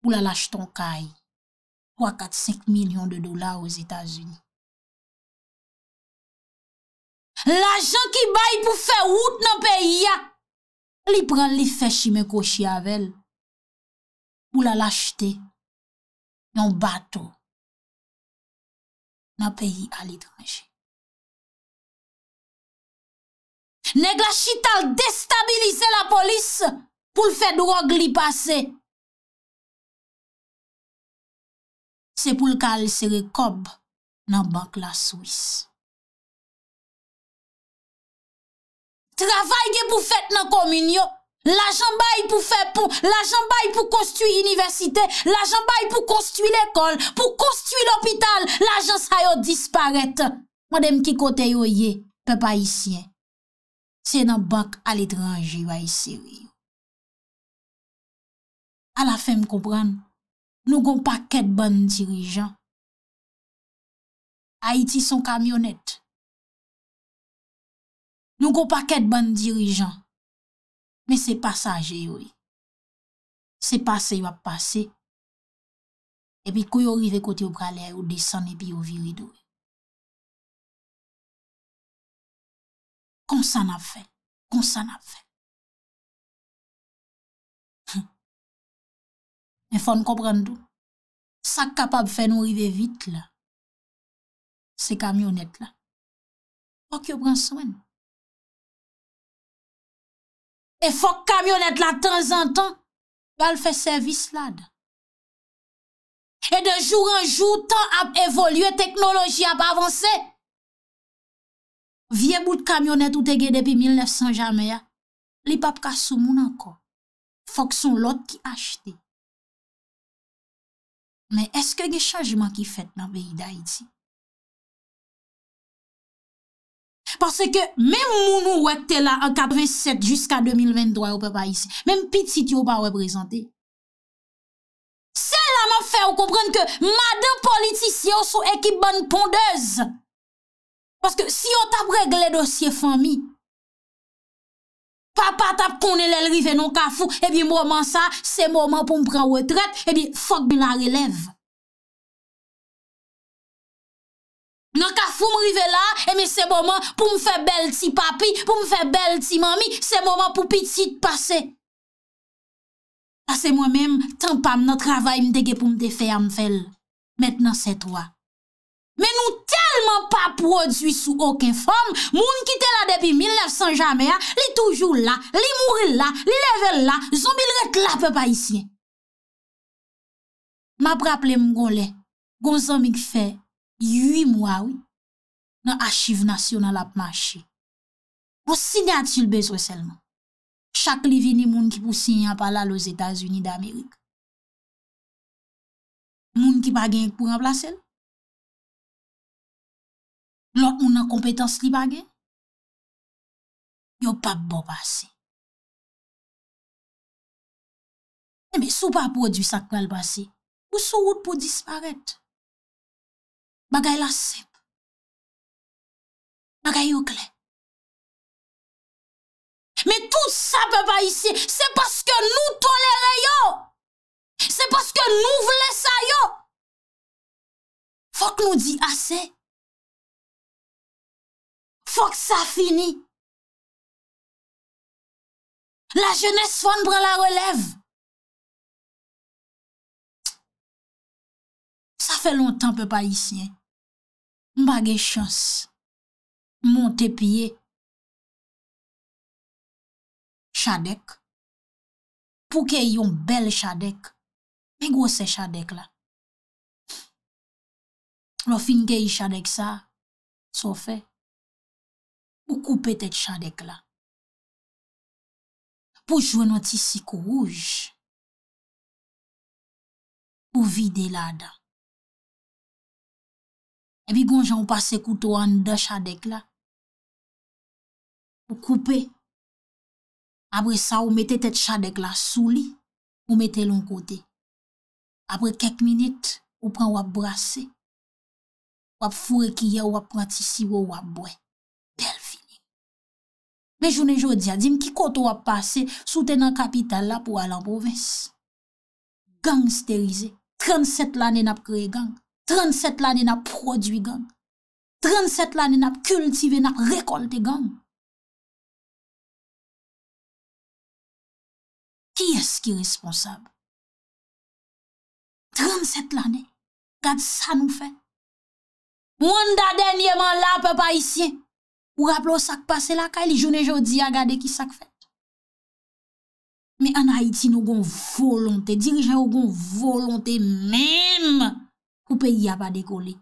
Pour la lâche ton caille. 3, 4, 5 millions de dollars aux États-Unis. L'argent qui baille pour faire route dans le pays, il prend les faits chimé coché avec elle. Pour la l'acheter dans bateau dans le pays à l'étranger. Nèg la chital déstabiliser la police pour le faire drogue li passer. C'est pour le cal serrer cob dans banque la Suisse. Travail qui pour faire dans communion, l'argent bail pour faire pont, l'argent bail pour construire université, l'argent bail pour construire l'école, pour construire l'hôpital, l'argent ça yo disparaître. Madame qui côté yo yé, peuple haïtien. C'est dans banque à l'étranger va ici. À la fin me comprendre, nous gon paquet de bons dirigeants. Haïti son camionnette. Nous gon paquet de bons dirigeants. Mais c'est passager oui. C'est passé va passer. Et puis quand yo arrive côté au braler ou descend et puis au virido. Comme ça n'a fait, comme ça n'a fait. Mais faut nous comprendre tout. Ça capable faire nous arriver vite là. Ces camionnettes là. Faut que prenne soin. Et faut que camionnette là de temps en temps, va le faire service là. Et de jour en jour, temps a évolué, technologie a avancé. Vieux bout de camionnette ou te gè depuis 1900 jamais ya. Li pa ka sou moun encore. Faut que son l'autre qui achete. Mais est-ce que gen changement qui fait dans pays d'Haïti? Parce que même moun ou était là en 87 jusqu'à 2023 ou pas ici. Même petit ou pas représenté. C'est là m'a fait comprendre que madame politicien sous équipe bonne pondeuse. Parce que si on t'a réglé dossier famille, papa t'a connu l'élrive non kafou, et bien moment ça, c'est moment pour me prendre retraite, et bien faut que la relève. Non kafou m'rive là, et bien c'est moment pour me faire belle petit papi, pour me faire belle petit mamie, c'est moment pour petit passer. Parce que moi-même, tant pas mon travail m'dégé pour me faire m'fèl. Maintenant c'est toi. Mais nous tellement pas produit sous aucune forme, moun qui était là depuis 1900 jamais, li toujours là, li mouri là, li level là, zombie ret là peuple haïtien. M'a rappelé m'golé, gon zami qui fait 8 mois oui, dans archive nationale a marché. Pour signature besoin seulement. Chaque li vini moun qui pour signer par là aux États-Unis d'Amérique. Moun qui pas gagne pour remplacer. L'autre moun en compétence li bagay. Yo pas bon passé. Mais sou pas produit ça qui va le passer. Ou sou route pour disparaître. Bagay la simple. Bagay yo clair. Mais tout ça peut pas ici, c'est parce que nous tolérons yo. C'est parce que nous voulons ça yo. Faut que nous dit assez. Faut que ça finisse. La jeunesse fond prend la relève. Ça fait longtemps que pas ici. M'a gen chance. Monter pied. Chadek. Pour que yon belle Chadek. Mais gros c'est Chadek là. Lo fin ke yon Chadek ça. So fait. Pour couper tête Chadek là. Pour jouer notre tissu rouge. Pour vider là-dedans. Et puis, quand j'en passe couteau en dedans Chadek là. Pour couper. Après ça, on mette tête Chadek là sous lit. ou mettez l'on côté. Après quelques minutes, ou prend ou brasser. Ou fourrer qui y a ou prend ici ou boire. Belle fini. Mais journée jodia, dis-moi qui côté ou passer sous tenant capitale là pour aller en province. Gangsterisé. 37 l'année n'a créé gang. 37 l'année n'a produit gang. 37 l'année n'a cultivé, n'a récolté gang. Qui est-ce qui est responsable? 37 l'année. Regarde ça nous fait. Mwanda dernièrement là, papa ici. Ou rappelons ça qui passe là, quand il journée jodi à garder qui ça fait. Mais en Haïti, nous avons volonté, dirigeants ont volonté même pour pays n'a pas décollé.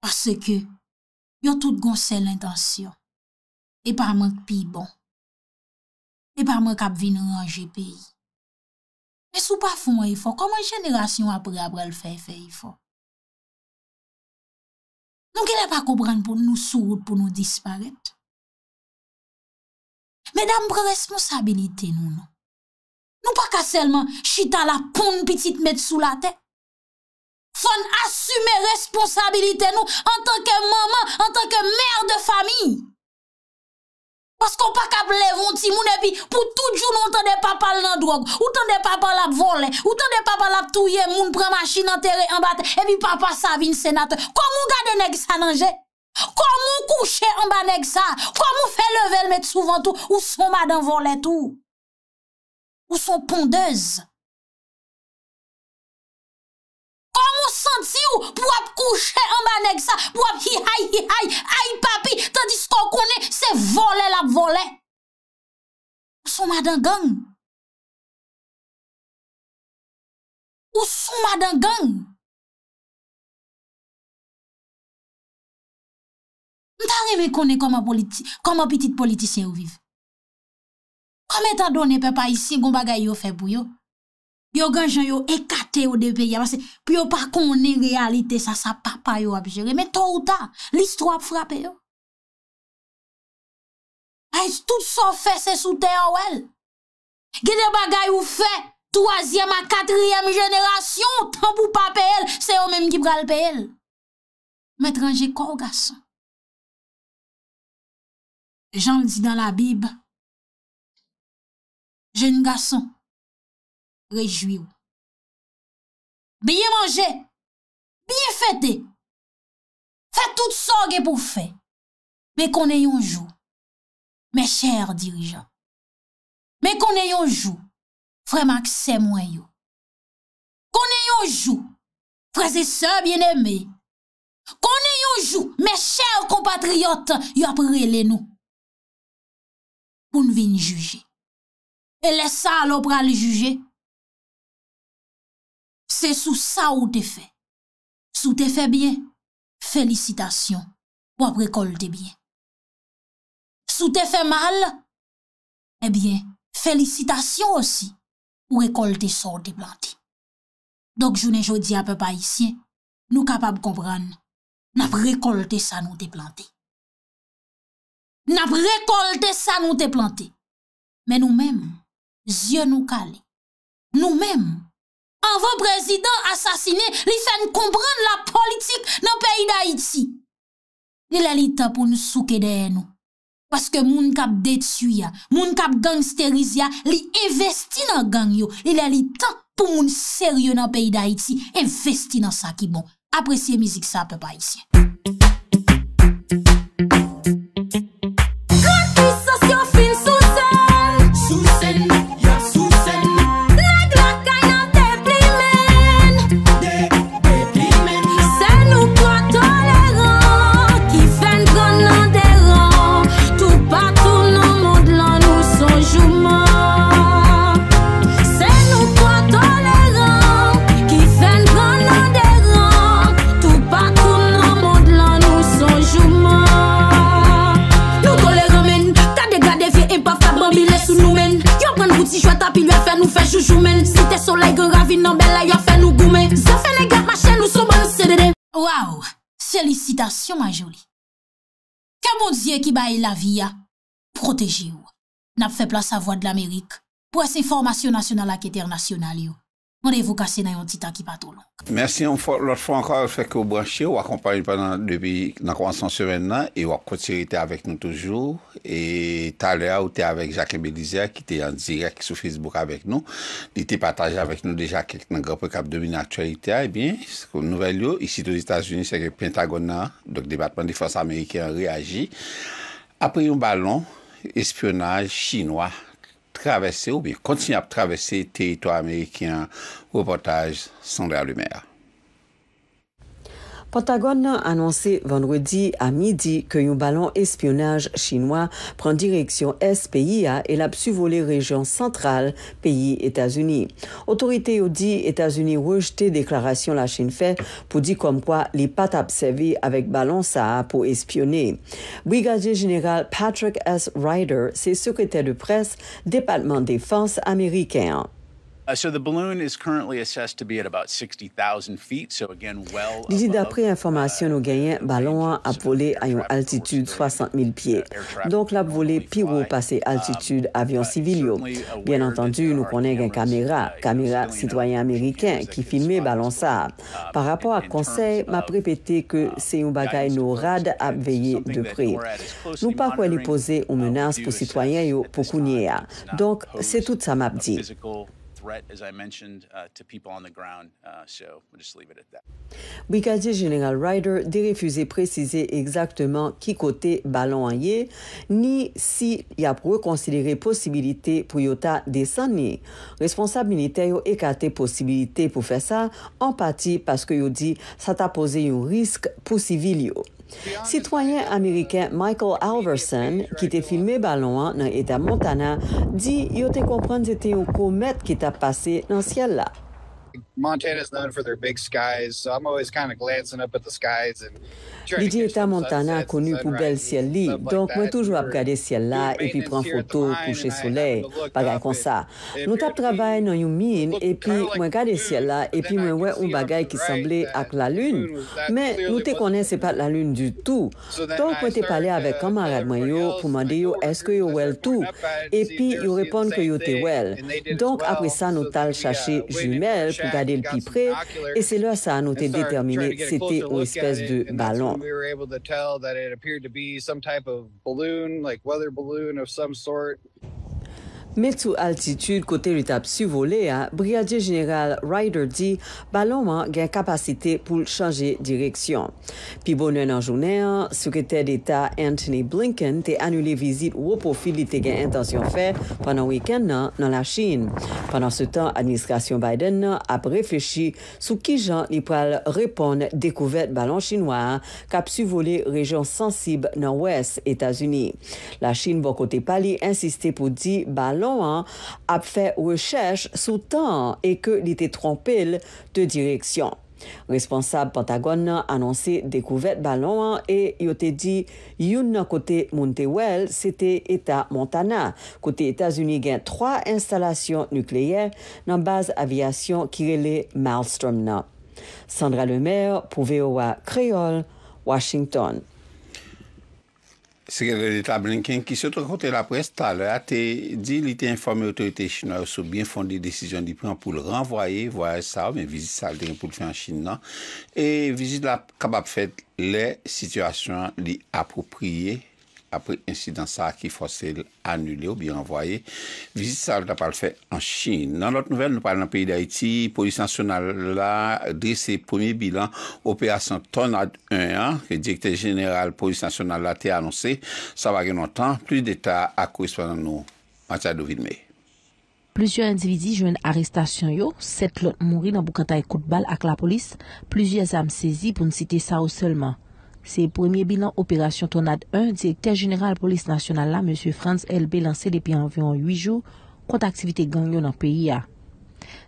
Parce que, ils ont toutes gonçé l'intention. Et pas manque pi bon. Et pas manque à venir ranger pays. Mais sous pas fond il faut, comment une génération après le fait il faut. Nous ne pas comprendre pour nous sous route pour nous disparaître. Mesdames, prenez responsabilité nous. Nous pas qu'à seulement chita la poune petite mettre sous la tête. Faut assumer responsabilité nous en tant que maman, en tant que mère de famille. Parce qu'on pas qu'à lever un petit moun et puis pour toujours nous entendre papa la drogue, ou entendre papa la voler, ou entendre papa la touyer moun prend machine enterrer en bas et puis papa ça vient sénateur. Comment garder nèg ça danger? Comment coucher en bas nèg ça? Comment faire lever le mettre souvent tout? Ou son madame voler tout? Ou son pondeuse? Comment sentir pour coucher en bas nèg ça? Pour hi papi, tandis qu'on connaît, c'est voler la voler. Ou son madame gang? Ou son madame gang? M'ta reme konnen comment petit politicien vive. Comme étant donné papa ici gon bagay yo fait pour yo. Yo ganjan yo écarté au de pays parce que pour yo pas connait réalité ça sa papa yo a gérer mais tôt ou tard l'histoire frappe yo. Ay tout ça fait c'est sous terre ouel. Gade bagay ou fait troisième à quatrième génération tant pour pas payer c'est eux même qui pral payer. Mais étranger corps garçon. Jean le dit dans la Bible, jeune garçon, réjouis-vous. Bien manger, bien fêter, faites tout sorte pour faire, mais qu'on ait un jour, mes chers dirigeants, mais qu'on ait un jour, frère Maxime moi yo, qu'on ait un jour, frères et sœurs bien-aimés, qu'on ait un jour, mes chers compatriotes, yo appelez nous. Pour nous venir juger. Et laisse ça alors pour aller juger. C'est sous ça où t'es fait. Sous t'es fait bien, félicitations pour récolter bien. Sous t'es fait mal, eh bien, félicitations aussi pour récolter sort de planté. Donc, je ne dis à peu pas ici, nous capables de comprendre, nous récolter ça nous te planté. N'a récolté ça nous te planté. Mais nous-mêmes, yeux nous calés. Nous-mêmes, avant président assassiné, il fait nous comprendre la politique dans le pays d'Haïti. Il a le temps pour nous souquer derrière nous. Parce que moun kap détruit, moun kap gangsterisé, li investi dans gang yo. Il a le temps pour moun sérieux dans le pays d'Haïti, investi dans ça qui bon. Appréciez musique ça peut pas ici. Wow, félicitations ma jolie. Que bon Dieu qui baille la vie a protégé ou. N'a fait place à voix de l'Amérique pour ces formations nationales et internationales. Rendez-vous cassé dans un petit temps qui pas trop long. Merci l'autre fois encore, fait que vous branchez, vous accompagnez pendant depuis la croissance semaine et vous continuez avec nous toujours. Et tout à l'heure, vous étiez avec Jacqueline Belizaire qui était en direct sur Facebook avec nous. Il était partagé avec nous déjà quelques groupes qui dominent l'actualité. Eh bien, nouvelle ici aux États-Unis, c'est que le Pentagone, donc le département des forces américaines, réagit après un ballon espionnage chinois. Traverser ou bien continuer à traverser le territoire américain. Reportage Sandra Le Maire. Pentagon a annoncé vendredi à midi que un ballon espionnage chinois prend direction est pays et l'a survolé région centrale pays États-Unis. Autorité ont dit États-Unis rejeté déclaration la Chine fait pour dire comme quoi les pattes observées avec ballon ça pour espionner. Brigadier général Patrick S. Ryder, c'est secrétaire de presse département défense américain. The balloon is currently assessed to be at about 60,000 feet, so again, well above. D'après information nous gagnons, ballon a volé à une altitude 60 000 pieds. Donc l'a volé pyro passé altitude avion civil. Bien entendu, nous connaissons une caméra citoyen américain qui filmait ballon ça. Par rapport à conseil, m'a répété que c'est un bagage nos rad à veiller de près. Nous pas quoi lui poser une menace pour citoyen yo pour kounia. Donc c'est tout ça m'a dit. Brigadier Général Ryder a refusé de préciser exactement qui côté ballon en yé, ni si y a reconsidéré possibilité pour yota descendre. Responsable militaire a écarté possibilité pour faire ça, en partie parce que yo dit ça t'a posé un risque pour civil. Citoyen américain Michael Alverson, qui était filmé ballon dans l'État Montana, dit qu'il était compris que c'était une comète qui était passée dans le ciel là. L'État Montana est connu pour bel ciel là, donc moi toujours à regarder ciel là et puis prendre photo coucher soleil, bagaille comme ça. Nous tap travail dans une mine et puis moi regarder ciel là et puis moi ouais un bagaille qui semblait avec la lune, mais nous te connaissons pas la lune du tout. Donc moi t'ai parlé avec camarade moi yo pour demander yo est-ce que yo well tout et puis yo répondent que yo te well. Donc après ça nous t'al chercher jumelles pour garder le plus près et c'est là ça nous t'ai déterminé c'était une espèce de ballon. We were able to tell that it appeared to be some type of balloon, like weather balloon of some sort. Mais sous altitude, côté l'étape survolée, brigadier général Ryder dit ballon a une capacité pour changer direction. Puis bonheur en journée, secrétaire d'État Anthony Blinken a annulé visite au profil qu'il a intention de faire pendant le week-end dans la Chine. Pendant ce temps, l'administration Biden a réfléchi sur qui Jean il peut répondre découverte ballon chinois qui a survolé région sensible nord-ouest États-Unis. La Chine, bon côté Pali, insisté pour dire ballon a fait recherche sous temps et que était trompé de direction. Responsable Pentagone a annoncé découverte ballon et il a dit une côté Montewell, c'était État Montana. Côté États-Unis, il y a 3 installations nucléaires dans base aviation qui relève Malmström. Sandra Le Maire pour VOA Creole, Washington. C'est que l'État Blinken, qui se trouve côté de la presse tout à l'heure, a dit qu'il était informé l'autorité chinoise sur bien fondée la décision du prendre pour le renvoyer, voyage ça, mais visite ça pour le faire en Chine. Non? Et visite la capable de faire les situations les appropriées après incident ça qui force annulé ou bien envoyé. Visite ça, on n'a pas le fait en Chine. Dans notre nouvelle, nous parlons du pays d'Haïti. Police nationale là, dès ses premiers bilans, opération Tornade 1, le directeur général police nationale là, a annoncé. Ça va gagner longtemps. Plus d'état à correspondant nous, Mathieu Dovilmé. Plusieurs individus jouent arrestation yo, 7 l'autre mourir dans Boukanta coup de balle avec la police. Plusieurs âmes saisies pour ne citer ça ou seulement. C'est le premier bilan opération Tornade 1, directeur général police nationale là, M. Franz L.B. lancé depuis environ 8 jours contre activité gang dans le pays.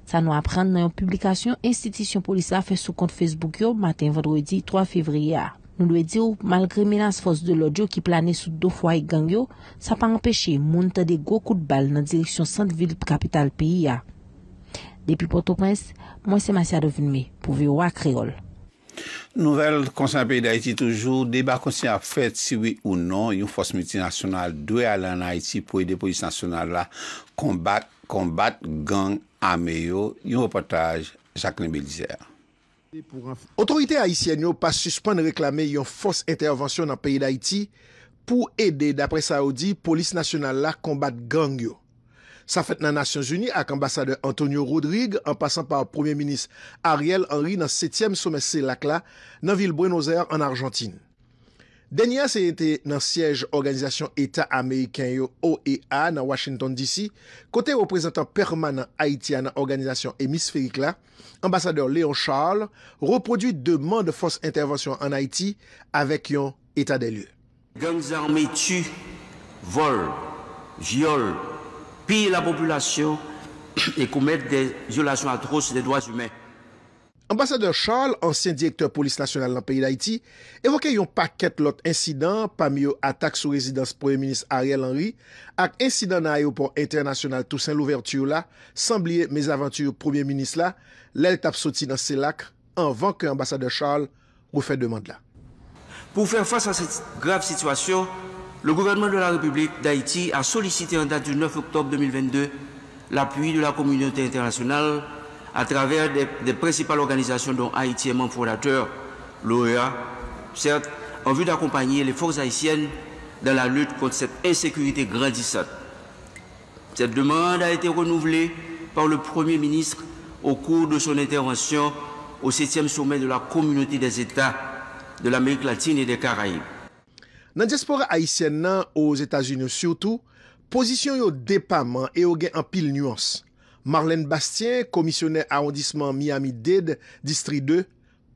Ça nous apprend dans une publication institution police a fait sous compte Facebook yo, matin vendredi 3 février. Nous le disons, malgré menace force de l'audio qui planait sous deux fois et gang yo, ça n'a pas empêché monter des gros coups de balle dans la direction centre-ville capitale pays. Depuis Port-au-Prince, moi c'est Massia Devinme pour VOA Créole. Nouvelle concernant le pays d'Haïti toujours, débat concernant la fête, si oui ou non, une force multinationale doit aller en Haïti pour aider la police nationale à combattre gang armé. Un reportage, Jacqueline Belizaire. Autorité haïtienne n'a pas suspendu de réclamer une force intervention dans le pays d'Haïti pour aider, d'après Saoudi, la police nationale à combattre gang. Ça fait dans les Nations Unies avec l'ambassadeur Antonio Rodrigue en passant par le Premier ministre Ariel Henry dans le 7e sommet CELAC là, dans la ville Buenos Aires en Argentine. Dernier, c'était dans le siège organisation État américain OEA dans Washington DC, côté représentant permanent haïtien dans l'organisation hémisphérique là, ambassadeur Léon Charles reproduit demande de force intervention en Haïti avec un état des lieux. Gangs armés tuent, volent, violent, pillent la population et commettent des violations atroces des droits humains. Ambassadeur Charles, ancien directeur police nationale dans le pays d'Haïti, évoquait un paquet d'autres incidents parmi eux attaques sous résidence Premier ministre Ariel Henry et incident dans l'aéroport international Toussaint l'ouverture là, semblait mésaventure Premier ministre là, l'aile tape sauti dans ses lacs avant que l'ambassadeur Charles refait demande là. Pour faire face à cette grave situation, le gouvernement de la République d'Haïti a sollicité en date du 9 octobre 2022 l'appui de la communauté internationale à travers des principales organisations dont Haïti est membre fondateur, l'OEA, certes, en vue d'accompagner les forces haïtiennes dans la lutte contre cette insécurité grandissante. Cette demande a été renouvelée par le Premier ministre au cours de son intervention au 7e sommet de la communauté des États de l'Amérique latine et des Caraïbes. Dans la diaspora haïtienne, aux États-Unis surtout, position au dépament et au gain en pile nuance. Marlène Bastien, commissionnaire arrondissement Miami-Dade, district 2,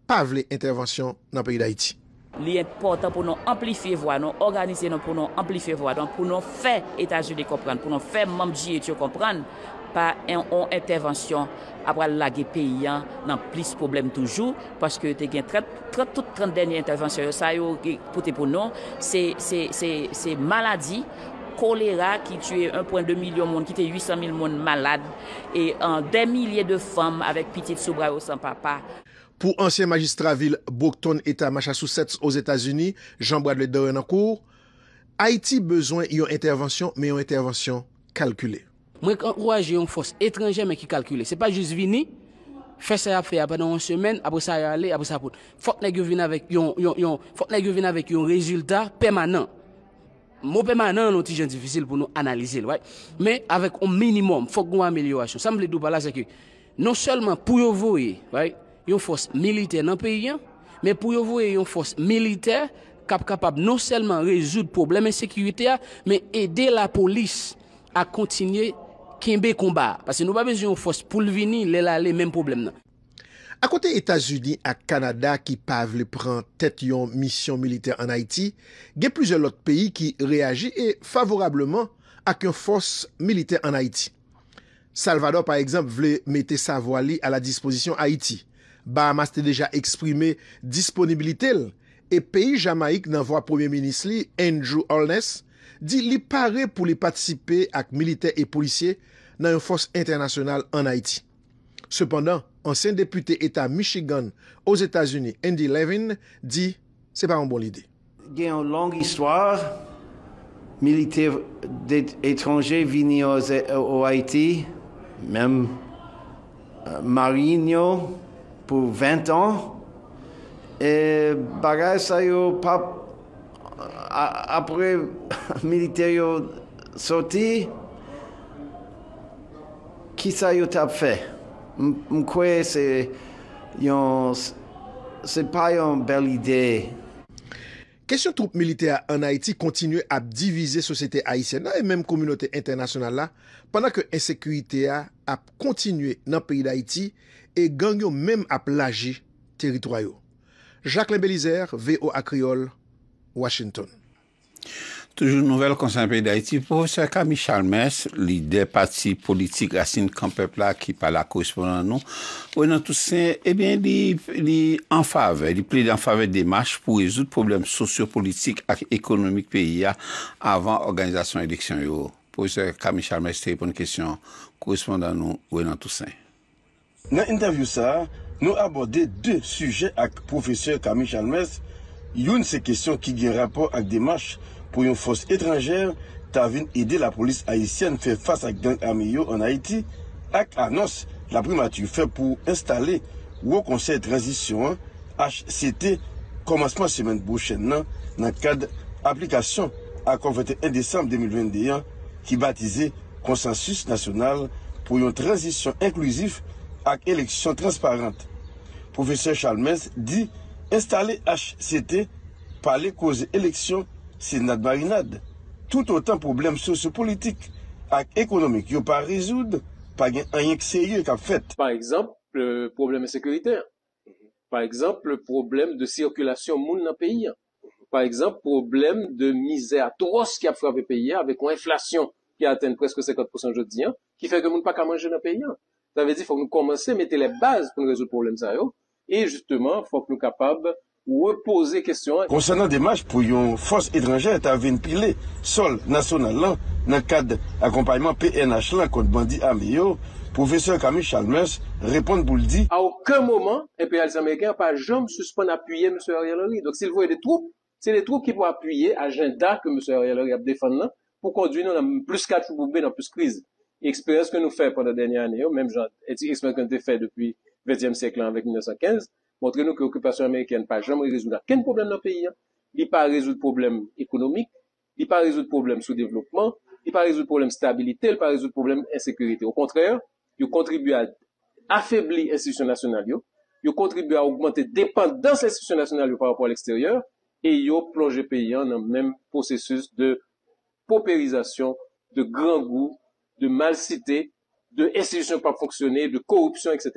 pas voulu intervention dans le pays d'Haïti. Il est important pour nous amplifier voix, nous organiser pour nous amplifier voix, donc pour nous faire États-Unis comprendre, pour nous faire membres États-Unis comprendre, pas une intervention après la guerre paysan, dans plus de problèmes toujours, parce que tu as 30 dernières interventions, ça pour nous, c'est maladie. Choléra qui tuait 1,2 million de monde, qui était 800 000 monde malades et des milliers de femmes avec petite soubra au sans papa. Pour ancien magistrat ville Brockton, État Massachusetts aux États-Unis, Jean-Bradley Dorin en cours, Haïti besoin d'une intervention, mais une intervention calculée. Moi, j'ai une force étrangère, mais qui calculée. Ce n'est pas juste venir, faire ça pendant une semaine, après ça aller, après ça pour. Faut que nous venions avec un résultat permanent. Mon permanent, nous sommes difficile pour nous analyser, ouais. Mais avec un minimum, il faut qu'on amélioration. Ça me dit là, c'est que non seulement pour vous voyez, ouais, une force militaire dans le pays, mais pour vous voyez une force militaire capable non seulement résoudre problème insécurité, mais aider la police à continuer le combat. Parce que nous n'avons pas besoin d'une force pour venir, les mêmes problèmes. À côté États-Unis et Canada qui peuvent prendre tête une mission militaire en Haïti, il y a plusieurs autres pays qui réagissent favorablement à une force militaire en Haïti. Salvador, par exemple, voulait mettre sa voix à la disposition Haïti. Bahamas a déjà exprimé disponibilité. Et pays Jamaïque, dans voix Premier ministre Andrew Holness, dit qu'il paraît pour les participer avec militaires et policiers dans une force internationale en Haïti. Cependant, ancien député État Michigan aux États-Unis, Andy Levin, dit que ce n'est pas une bonne idée. Il y a une longue histoire militaire d'étrangers venus au Haïti, même Marino pour 20 ans. Et bagage ça pas après militaire sorti, qui ça a fait? Je crois que ce n'est pas une belle idée. Question troupes militaires en Haïti continue à diviser la société haïtienne et même la communauté internationale là, pendant que l'insécurité a continué dans le pays d'Haïti et gang même à plagier le territoire. Jacqueline Belizaire, VOA Creole, Washington. Toujours nouvelle concernant le pays d'Haïti, professeur Camille Chalmers, leader parti politique Racine Camp Peuple qui parle à correspondant nous, Renan Toussaint, eh bien, il plaide en faveur des marches pour résoudre les problèmes sociopolitiques et économiques pays avant l'organisation de l'élection. Professeur Camille Chalmers, c'est une question correspondant nous, Renan Toussaint. Dans l'interview, nous abordé deux sujets avec le professeur Camille Chalmers. Une de ces questions qui a un rapport avec des marches pour une force étrangère qui a aidé la police haïtienne à faire face à gang armé en Haïti, avec l'annonce de la primature faite pour installer au conseil de transition HCT commencement semaine prochaine dans le cadre d'application à 21 décembre 2021 qui baptisé Consensus national pour une transition inclusive avec élection transparente. Professeur Chalmers dit installer HCT, parler cause élection, c'est une marinade. Tout autant problèmes sociopolitiques et économiques, il n'y a pas à résoudre, pas rien de sérieux qu'a fait. Par exemple, le problème sécuritaire. Par exemple, le problème de circulation monde dans le pays. Par exemple, problème de misère atroce qui a frappé le pays avec une inflation qui a atteint presque 50% aujourd'hui, qui fait que monde pas qu'à manger dans le pays. Ça veut dire qu'il faut que nous commencer à mettre les bases pour résoudre le problème ça. Et justement, il faut que nous soyons capables de reposer question. Concernant des matchs pour une force étrangère, tu as vu une pilée sol national dans le cadre d'accompagnement PNH contre bandit armé. Professeur Camille Chalmers répond pour le dire. À aucun moment, impérialistes américains n'a pas jamais suspend d'appuyer M. Ariel Henry. Donc, s'il voit des troupes, c'est les troupes qui vont appuyer l'agenda que M. Ariel Henry a défendu pour conduire dans plus 4 boubés dans plus de crise. L'expérience que nous faisons pendant la dernière année, même genre, expérience que nous faisons depuis le XXe siècle avec 1915, montre-nous que l'occupation américaine n'a pas jamais résolu aucun problème dans le pays. Il n'a pas résolu le problème économique, il n'a pas résolu le problème sous-développement, il n'a pas résolu le problème stabilité, il n'a pas résolu le problème insécurité. Au contraire, il contribue à affaiblir l'institution nationale, il contribue à augmenter la dépendance de l'institution nationale par rapport à l'extérieur, et il plonge le pays dans le même processus de paupérisation, de grand goût, de mal cité, de institutions pas fonctionnées, de corruption, etc.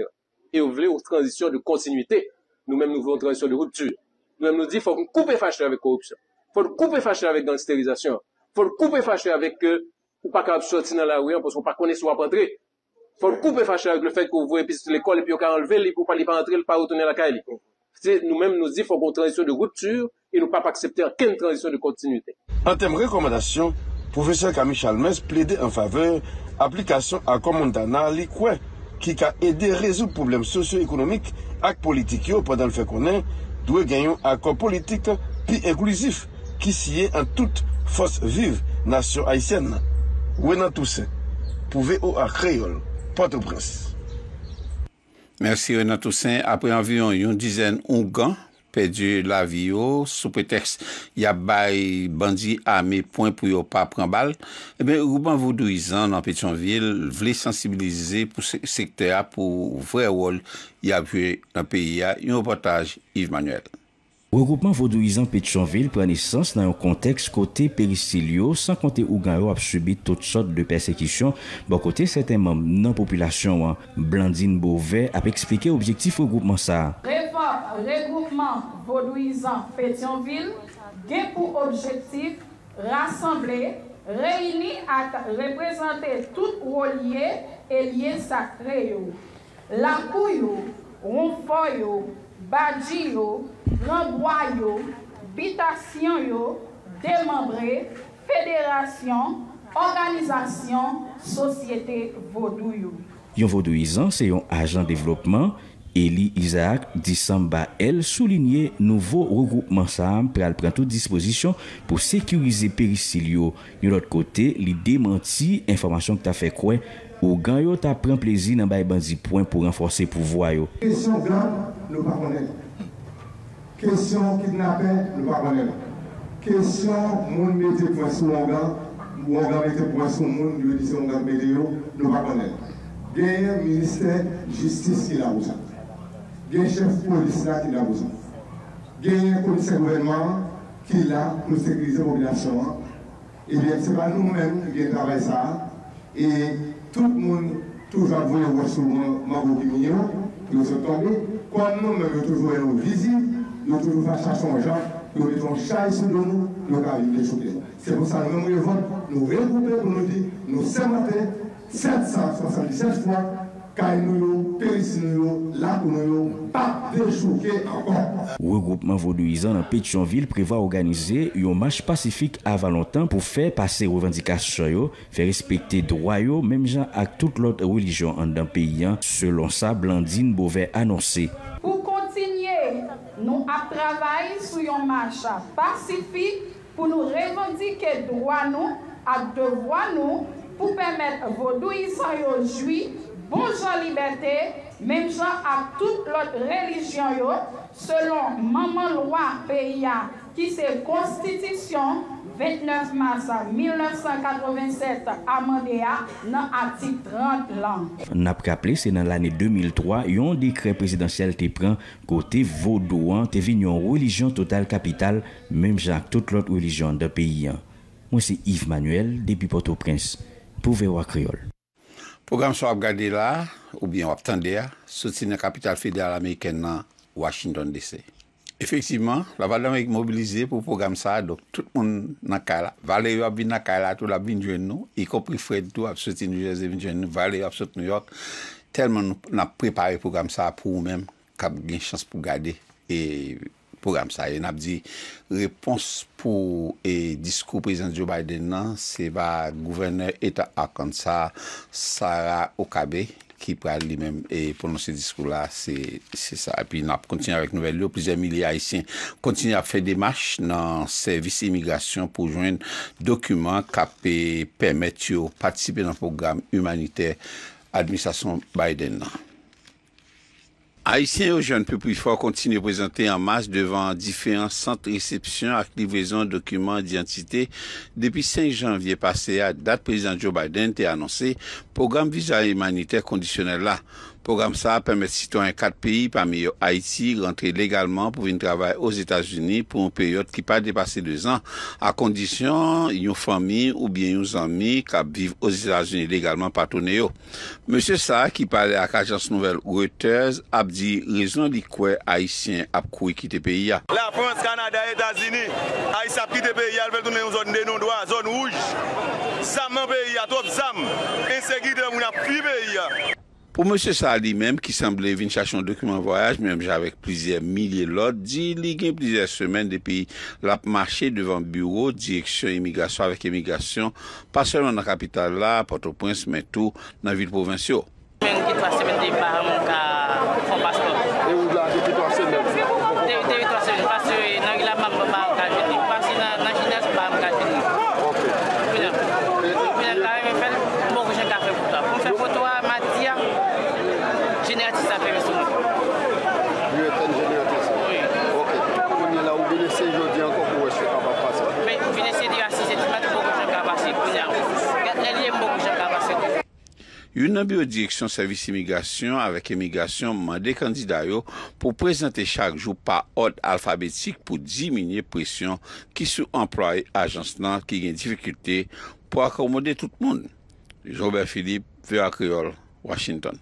Et on voulait une transition de continuité. Nous-mêmes, nous voulons une transition de rupture. Nous-mêmes, nous disons qu'il faut nous couper fâché avec corruption. Il faut nous couper fâché avec gangstérisation. Il faut nous couper fâché avec ou pas capable de sortir dans la rue parce qu'on pas connaît soit rentrer. Il faut nous couper fâché avec le fait qu'on voit l'école et puis on a enlevé, il ne faut pas rentrer, il ne faut pas retourner à la caille. Nous-mêmes, nous disons qu'il faut une transition de rupture et nous ne pouvons pas accepter aucune transition de continuité. En termes de recommandations, professeur Camille Chalmers plaidait en faveur application à Commandana Likwe qui a aidé à résoudre les problèmes socio-économiques et politiques pendant le fait qu'on est, doit gagner un accord politique plus inclusif qui sied en toute force vive nation haïtienne. Renan Toussaint, pour VOA Creole, Port-au-Prince. Merci Renan Toussaint. Après environ une dizaine d'Ougans, perdu la vie sous prétexte y a bail bandit armé point pour yo pas prendre balle et ben Ruben Vaudouizan dans Pétionville voulait sensibiliser pour ce secteur pour vrai rôle y a joué dans pays a un reportage Yves Manuel. Regroupement Vaudouizan Pétionville prend naissance dans un contexte côté péristylio sans compter Ougan a subi toutes sortes de persécutions bon côté certains membres non population Blandine Beauvais a expliqué objectif regroupement ça. Regroupement Vaudouizan Pétionville a pour objectif rassembler, réunir et représenter tout relié et lien sacré. La couille, ronfoyo, badjio, renboyo, bitation, démembré, fédération, organisation, société vaudouille. Yon vaudouizan, c'est un agent développement. Eli Isaac Dissamba elle soulignait nouveau regroupement SAM prend toute disposition pour sécuriser Périsilio. De l'autre côté, il démentit information que tu as fait quoi au gang yo t'a prend plaisir dans bay bandi point pour renforcer pouvoir yo. Question gang, nous pas connaître. Question kidnapping, nous pas connaître. Question monde mettre point sur gang, ou gang mettre point sur monde, nous disons gang mettre yo, nous pas connaître. Gain ministère justice qui là où ça. Il y a un chef de police là qui l'a besoin. Il y a un commissaire gouvernement qui l'a pour sécuriser la population. Et bien, ce n'est pas nous-mêmes qui travaillons ça. Et tout le monde, toujours voulu voir sur Mabou Guimio, nous sommes tombés. Comme nous-mêmes, nous toujours nous visibles, nous toujours cherchons aux gens, nous mettons chale sur nous, nous arrivons des choses. C'est pour ça que nous nous regroupons, nous nous disons, nous sommes 777 fois. Regroupement vaudouisant dans Pétionville prévoit organiser un marche pacifique à Valentin pour faire passer revendications, faire respecter droits, même gens avec toute l'autre religion dans le pays, selon ça, Blandine Beauvais annoncé. Pour continuer, nous travaillons sur un marche pacifique pour nous revendiquer droits nous, à devoir nous, pour permettre vaudouisant et aux juifs bonjour liberté, même gens à toute l'autre religion, yo, selon maman loi PIA, qui c'est Constitution 29 mars 1987, amendée dans l'article 30 lang. N'a pas rappelé, c'est dans l'année 2003, un décret présidentiel te prend côté vaudouan, te venu une religion totale capitale, même gens à toute l'autre religion de pays. Moi, c'est Yves Manuel, depuis Port-au-Prince, pour VOA Creole. Programme soit regardé là, ou bien obtenu là, soutenu la capitale fédérale américaine dans Washington DC. Effectivement, la Val d'Amérique mobilisée pour le programme ça, donc tout le monde n'a qu'à là. Valérie a bien n'a qu'à là, tout la bien jeune nous, y compris Fred tout a soutenu New Jersey, bien jeune nous, Valérie a soutenu New York. Tellement nous avons préparé le programme ça pour nous-mêmes, qu'on a bien chance pour garder et programme ça. Et on a dit réponse pour et discours président Joe Biden non, c'est pas gouverneur État Arkansas Sarah Okabe qui parle lui-même et pendant ce discours là c'est ça et puis on a continué avec nouvelle lieu plusieurs milliers haïtiens continuent à faire des marches dans service immigration pour joindre documents qui permettent de participer dans le programme humanitaire administration Biden non. Haïtiens et jeunes peu plus forts continuent de présenter en masse devant différents centres de réception avec livraison de documents d'identité. Depuis 5 janvier passé, à date, président Joe Biden a annoncé programme visa humanitaire conditionnel là. Programme ça permet aux citoyens de 4 pays, parmi eux Haïti, rentrer légalement pour venir travailler aux États-Unis pour une période qui n'a pas dépassé 2 ans, à condition qu'ils aient une famille ou bien des amis qui vivent aux États-Unis légalement par tourner. Monsieur ça, qui parlait à l'agence nouvelle Reuters, a dit raison de quoi Haïtiens a quitté le pays. La France, Canada, États-Unis, Haïti a quitté le pays, elle veut tourner une zone de non-droit, zone rouge. Zam dans le pays, trop zam, insécurité, on a pris le pays. Pour M. Sali même, qui semblait venir chercher un document voyage, même avec plusieurs milliers l'autre, dit qu'il y a plusieurs semaines depuis la marché devant le bureau, direction immigration avec immigration, pas seulement dans la capitale là, Port-au-Prince, mais tout dans les villes provinciales. Une bureau-direction service immigration avec immigration mandé candidat pour présenter chaque jour par ordre alphabétique pour diminuer pression qui sous employé agence qui a des difficultés pour accommoder tout le monde. Robert Philippe, VOA Creole, Washington.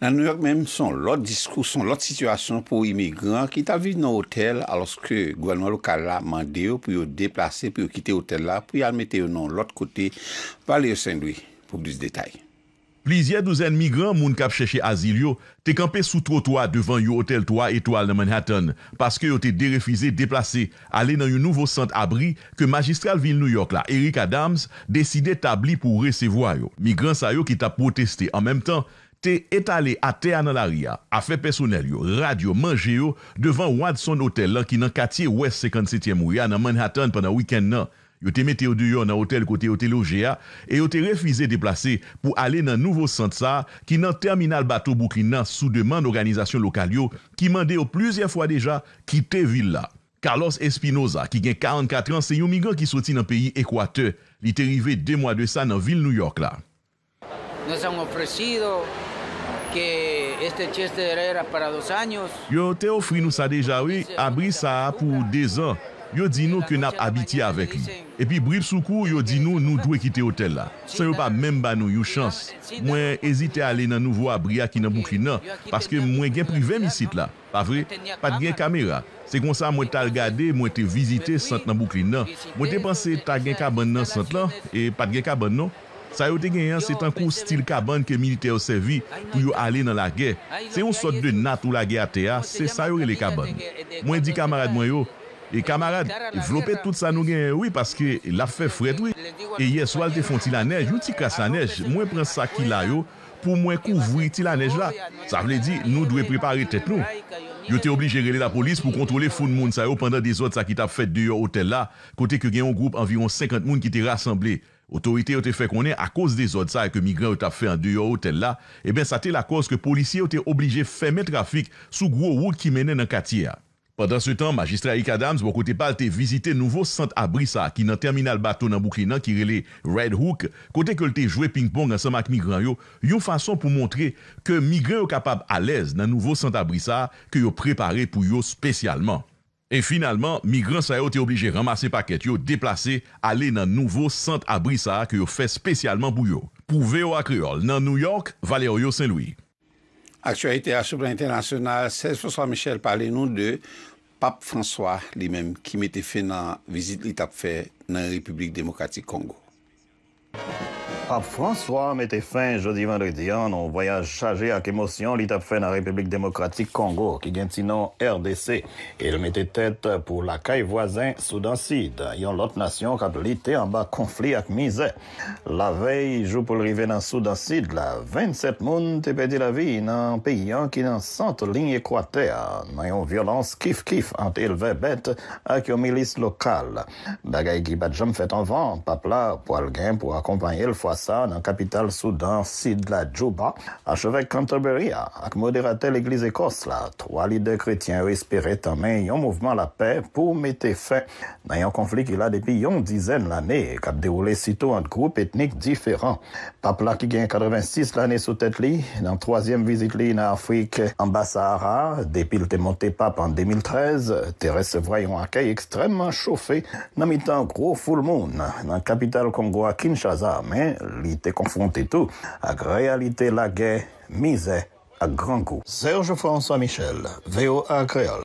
Dans New York même, son l'autre discours, son l'autre situation pour immigrants qui t'a vécu dans l'hôtel alors que le gouvernement local a demandé pour déplacer, pour quitter l'hôtel là, pour y mettre dans l'autre côté, Valérie Saint-Louis. Pour plus de détails. Plusieurs douzaines de migrants, moun kap chèche asile yo, te campé sous trottoir devant yo hôtel 3 étoiles de Manhattan parce que yo te refusé déplacer aller dans un nouveau centre abri que magistral ville New York là, Eric Adams décidé d'établir pour recevoir yo. Migrants sa yo qui t'a protesté en même temps t'es étalé à terre dans l'aria, affaires personnelles, radio, manger yo devant Watson Hotel là qui dans quartier West 57e rue dans Manhattan pendant week-end là. Yo te mette au dehors dans hôtel côté hôtel OEA et yo te refusé déplacer pour aller dans nouveau centre ça qui dans terminal bateau Burkina sous demande organisation locale yo qui mandé au plusieurs fois déjà quitter ville là. Carlos Espinoza qui gagne 44 ans c'est un migrant qui sorti dans pays Équateur, il est arrivé 2 mois de ça dans ville New York là. Nous avons offert que este chiste era para 2 años. Yo te offri nous ça déjà oui, abri ça pour 2 ans. Yo dit nous que n'a habité avec lui. Et puis brib soukou yo dit nous nous doit quitter hôtel là. Ça yo pas même ba nous une chance. Moi hésiter à aller dans nouveau abria qui dans Burkina parce que moi gen privé mi site là. Pas vrai? Pas de gen caméra. C'est comme ça moi t'ai regardé, moi t'ai visité centre dans Burkina. Moi t'ai pensé t'as gen cabane dans centre là et pas de gen cabane non. Ça yo te gagné, c'est un coup style cabane que militaire servi pour yo aller dans la guerre. C'est une sorte de natte ou la guerre à terre, c'est ça yo les cabanes. Moi dit camarade moi yo, et camarade, développer tout ça nous gagne oui parce que la fait fret oui. Et hier soir te font-il la neige, ou ti casse la neige, moi prend ça qui là yo pour moi couvrir ti la neige là. Ça veut dire nous devons préparer tête nous. Yo t'es obligé de la police pour contrôler fou de monde ça yo pendant des autres ça qui t'a fait dehors hôtel là, côté que gagne un groupe environ 50 monde qui t'est rassemblé. Autorité ont fait qu'on est à cause des autres ça que migrants ont fait en dehors hôtel là, et ben ça t'est la cause que policiers ont été obligés fermer trafic sous gros route qui menait dans quartier. Pendant ce temps, magistrat Eric Adams bon côté pas t'es visité nouveau centre abri ça qui dans terminal bateau dans Brooklyn qui relait Red Hook, côté que t'es joué ping-pong ensemble avec migrants yo, une façon pour montrer que migrants sont capables à l'aise dans nouveau centre abri ça que yo préparé pour yo spécialement. Et finalement, migrants ça yo t'es obligé ramasser paquet yo, déplacer, aller dans nouveau centre abri ça que yo fait spécialement pour yo. Pour VOA Creole, dans New York, Valerio Saint-Louis. Actualité à sur international, c'est François Michel parlait nous de Pape François lui-même qui mettait fin dans visite qu'il a fait dans la République démocratique Congo. Pape François mettait fin jeudi vendredi en un voyage chargé avec émotion qu'il a fait dans la République démocratique Congo, qui gagne sinon RDC. Il mettait tête pour la caille voisin Soudan-Sud, l'autre nation qui en bas conflit avec misère. La veille, jour pour arriver dans Soudan-Sud, 27 personnes ont perdu la vie dans un pays qui est dans centre ligne équateur, dans une violence kiff-kiff entre éleveurs bêtes avec une milice locale. Bagaille qui bat jamais fait en vent, pape là pour le gain pour accompagner le foie. Dans la capitale Soudan, Sid la Djouba, archevêque Canterbury, avec modérateur l'église écosse, trois leaders chrétiens espéraient en main un mouvement la paix pour mettre fin dans un conflit qu'il a depuis une dizaine d'années, qui a déroulé sitôt entre groupes ethniques différents. Pape là qui gagne 86 l'année sous tête li, dans la troisième visite li en Afrique, en Bas-Sahara, depuis le monté pape en 2013, te recevra un accueil extrêmement chauffé, dans mi-temps gros full moon, dans la capitale Congo à Kinshasa, mais il était confronté tout à la réalité, la guerre, misère, à grand coup. Serge François Michel, VOA Creole.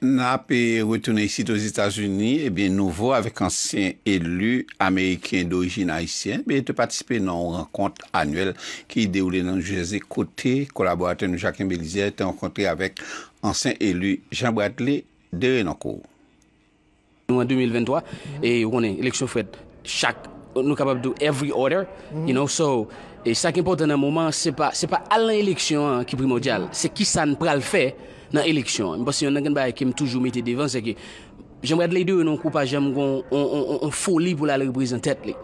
Nap est retourné ici aux États-Unis, et bien nouveau avec ancien élu américain d'origine haïtienne, mais de participer dans une rencontre annuelle qui déroulait dans le Jersey. Côté collaborateur de Jacqueline Belizaire était rencontré avec ancien élu Jean-Bradley Dorin. En 2023, et on est élection faite chaque. Nous capables de every order, you know, so et ça qui est important dans le moment, c'est pas à l'élection qui est primordial, c'est qui ça ne peut le faire dans l'élection. Parce que on a une bagarre qui me toujours mettre devant, c'est que j'aimerais les deux non coupa, j'aime on folie pour la représenter tête,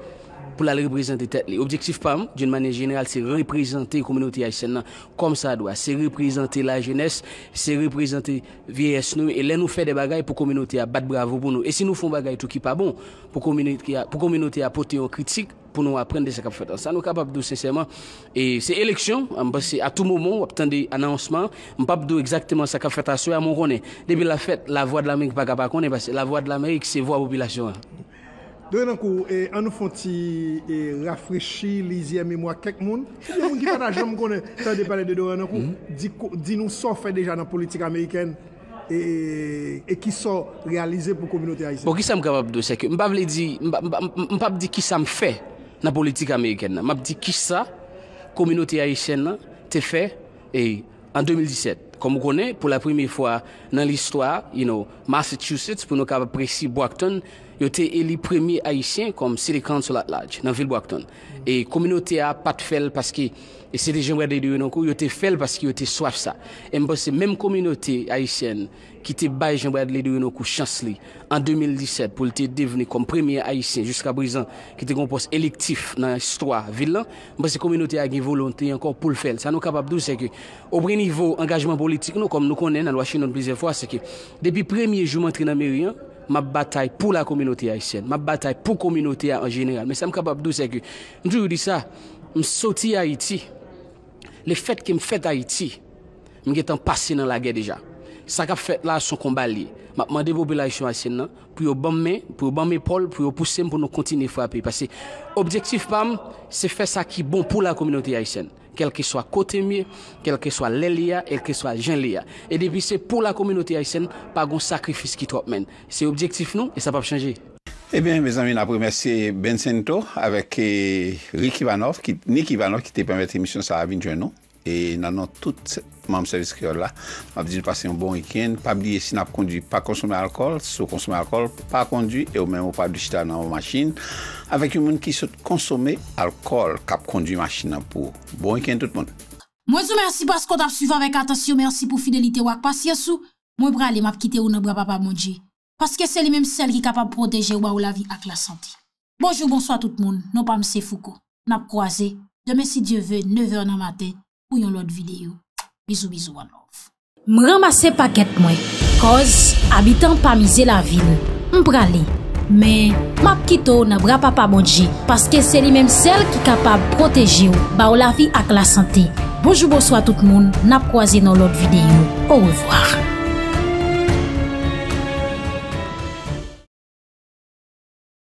pour la représenter tête. Objectif pas d'une manière générale, c'est représenter la communauté haïtienne comme ça doit, c'est représenter la jeunesse, c'est représenter vieillesse nous et là nous faire des bagailles pour communauté à battre bravo pour nous. Et si nous font bagailles tout qui pas bon pour communauté à porter en critique pour nous apprendre de ce qu'on fait. Ça nous capable de sincèrement et c'est élection parce à tout moment on attend des annoncements, on pas de exactement ce qu'on fait à soi à mon connaît. Depuis la fête, la voix de l'Amérique pas capable connaît parce que la voix de l'Amérique c'est voix population. Et on nous font rafraîchir les mémoires quelques monde qui pas jamais connaît ça de parler de Doranankou dit nous sort fait déjà dans politique américaine et qui sont réalisés pour communauté haïtienne. Pour qui ça me capable de c'est que me pas veut dire me pas dire qui ça me fait dans politique américaine, m'a dit qui ça communauté haïtienne t'es fait et en 2017 comme vous connaissez, pour la première fois dans l'histoire, you know, Massachusetts, pour nous capables précis, Brockton, il était élu premier haïtien comme City Council at large, dans la ville Brockton. Et la communauté a pas de fait parce que, et c'est des gens qui ont été faits parce qu'ils étaient soif ça. Et c'est la même communauté haïtienne qui était baille Jean-Bradley Dorin chance en 2017 pour être devenu comme premier haïtien jusqu'à présent qui était un poste électif dans l'histoire ville. C'est la communauté a une volonté encore pour le faire. Ça nous capable de c'est que au premier niveau engagement politique nous comme nous connaissons dans Washington plusieurs fois c'est que depuis le premier jour entré dans Mérien, ma bataille pour la communauté haïtienne, ma bataille pour la communauté en général. Mais ça me capable de c'est que je dis ça, je sorti Haïti. Les fêtes qui me fait Haïti, je suis passé dans la guerre déjà. Ça qu'a fait là son combat lié. M'a demandé population haïtienne pour bomber, Paul, pour pousser pour nous continuer à frapper parce que objectif pam, c'est faire ça qui est bon pour la communauté haïtienne, quel que soit côté mieux, quel que soit l'Elia, quel que soit Jean Léa. Et depuis c'est pour la communauté haïtienne, pas un sacrifice qui trop mène. C'est objectif non et ça va pas changer. Eh bien, mes amis, la première, c'est Ben Sento avec Rick Ivanov, Nick Ivanov, qui te permet l'émission ça à Vincenzo. Et nous avons tous membres service créole là. Je vous dis de passer un bon week-end. Pas oublier si vous conduit, pas consommer alcool. Si vous consommez alcool, pas conduire. Et au même pas de chita dans vos machines. Avec une monde qui souhaite consommer alcool, cap conduit machine pour. Bon week-end tout le monde. Moi, je vous remercie parce qu'on t'a suivi avec attention. Merci pour fidélité ou patience. Moi, je vais aller quitter ou ne vais pas mon Dieu. Parce que c'est les mêmes celles qui sont capables de protéger ou la vie avec la santé. Bonjour, bonsoir tout le monde. Non pas M. Foucault. N'a pas croisé. Demain, si Dieu veut, 9h dans matin. Pour une autre vidéo. Bisous, bisous, one love. M'ramasse paquet moi. Cause, habitant pas miser la ville. M'bralé. Mais, m'a quitto n'a bra papa bonji. Parce que c'est lui-même celle qui est capable de protéger ou, la vie avec la santé. Bonjour, bonsoir tout le monde. N'a croisé dans l'autre vidéo. Au revoir.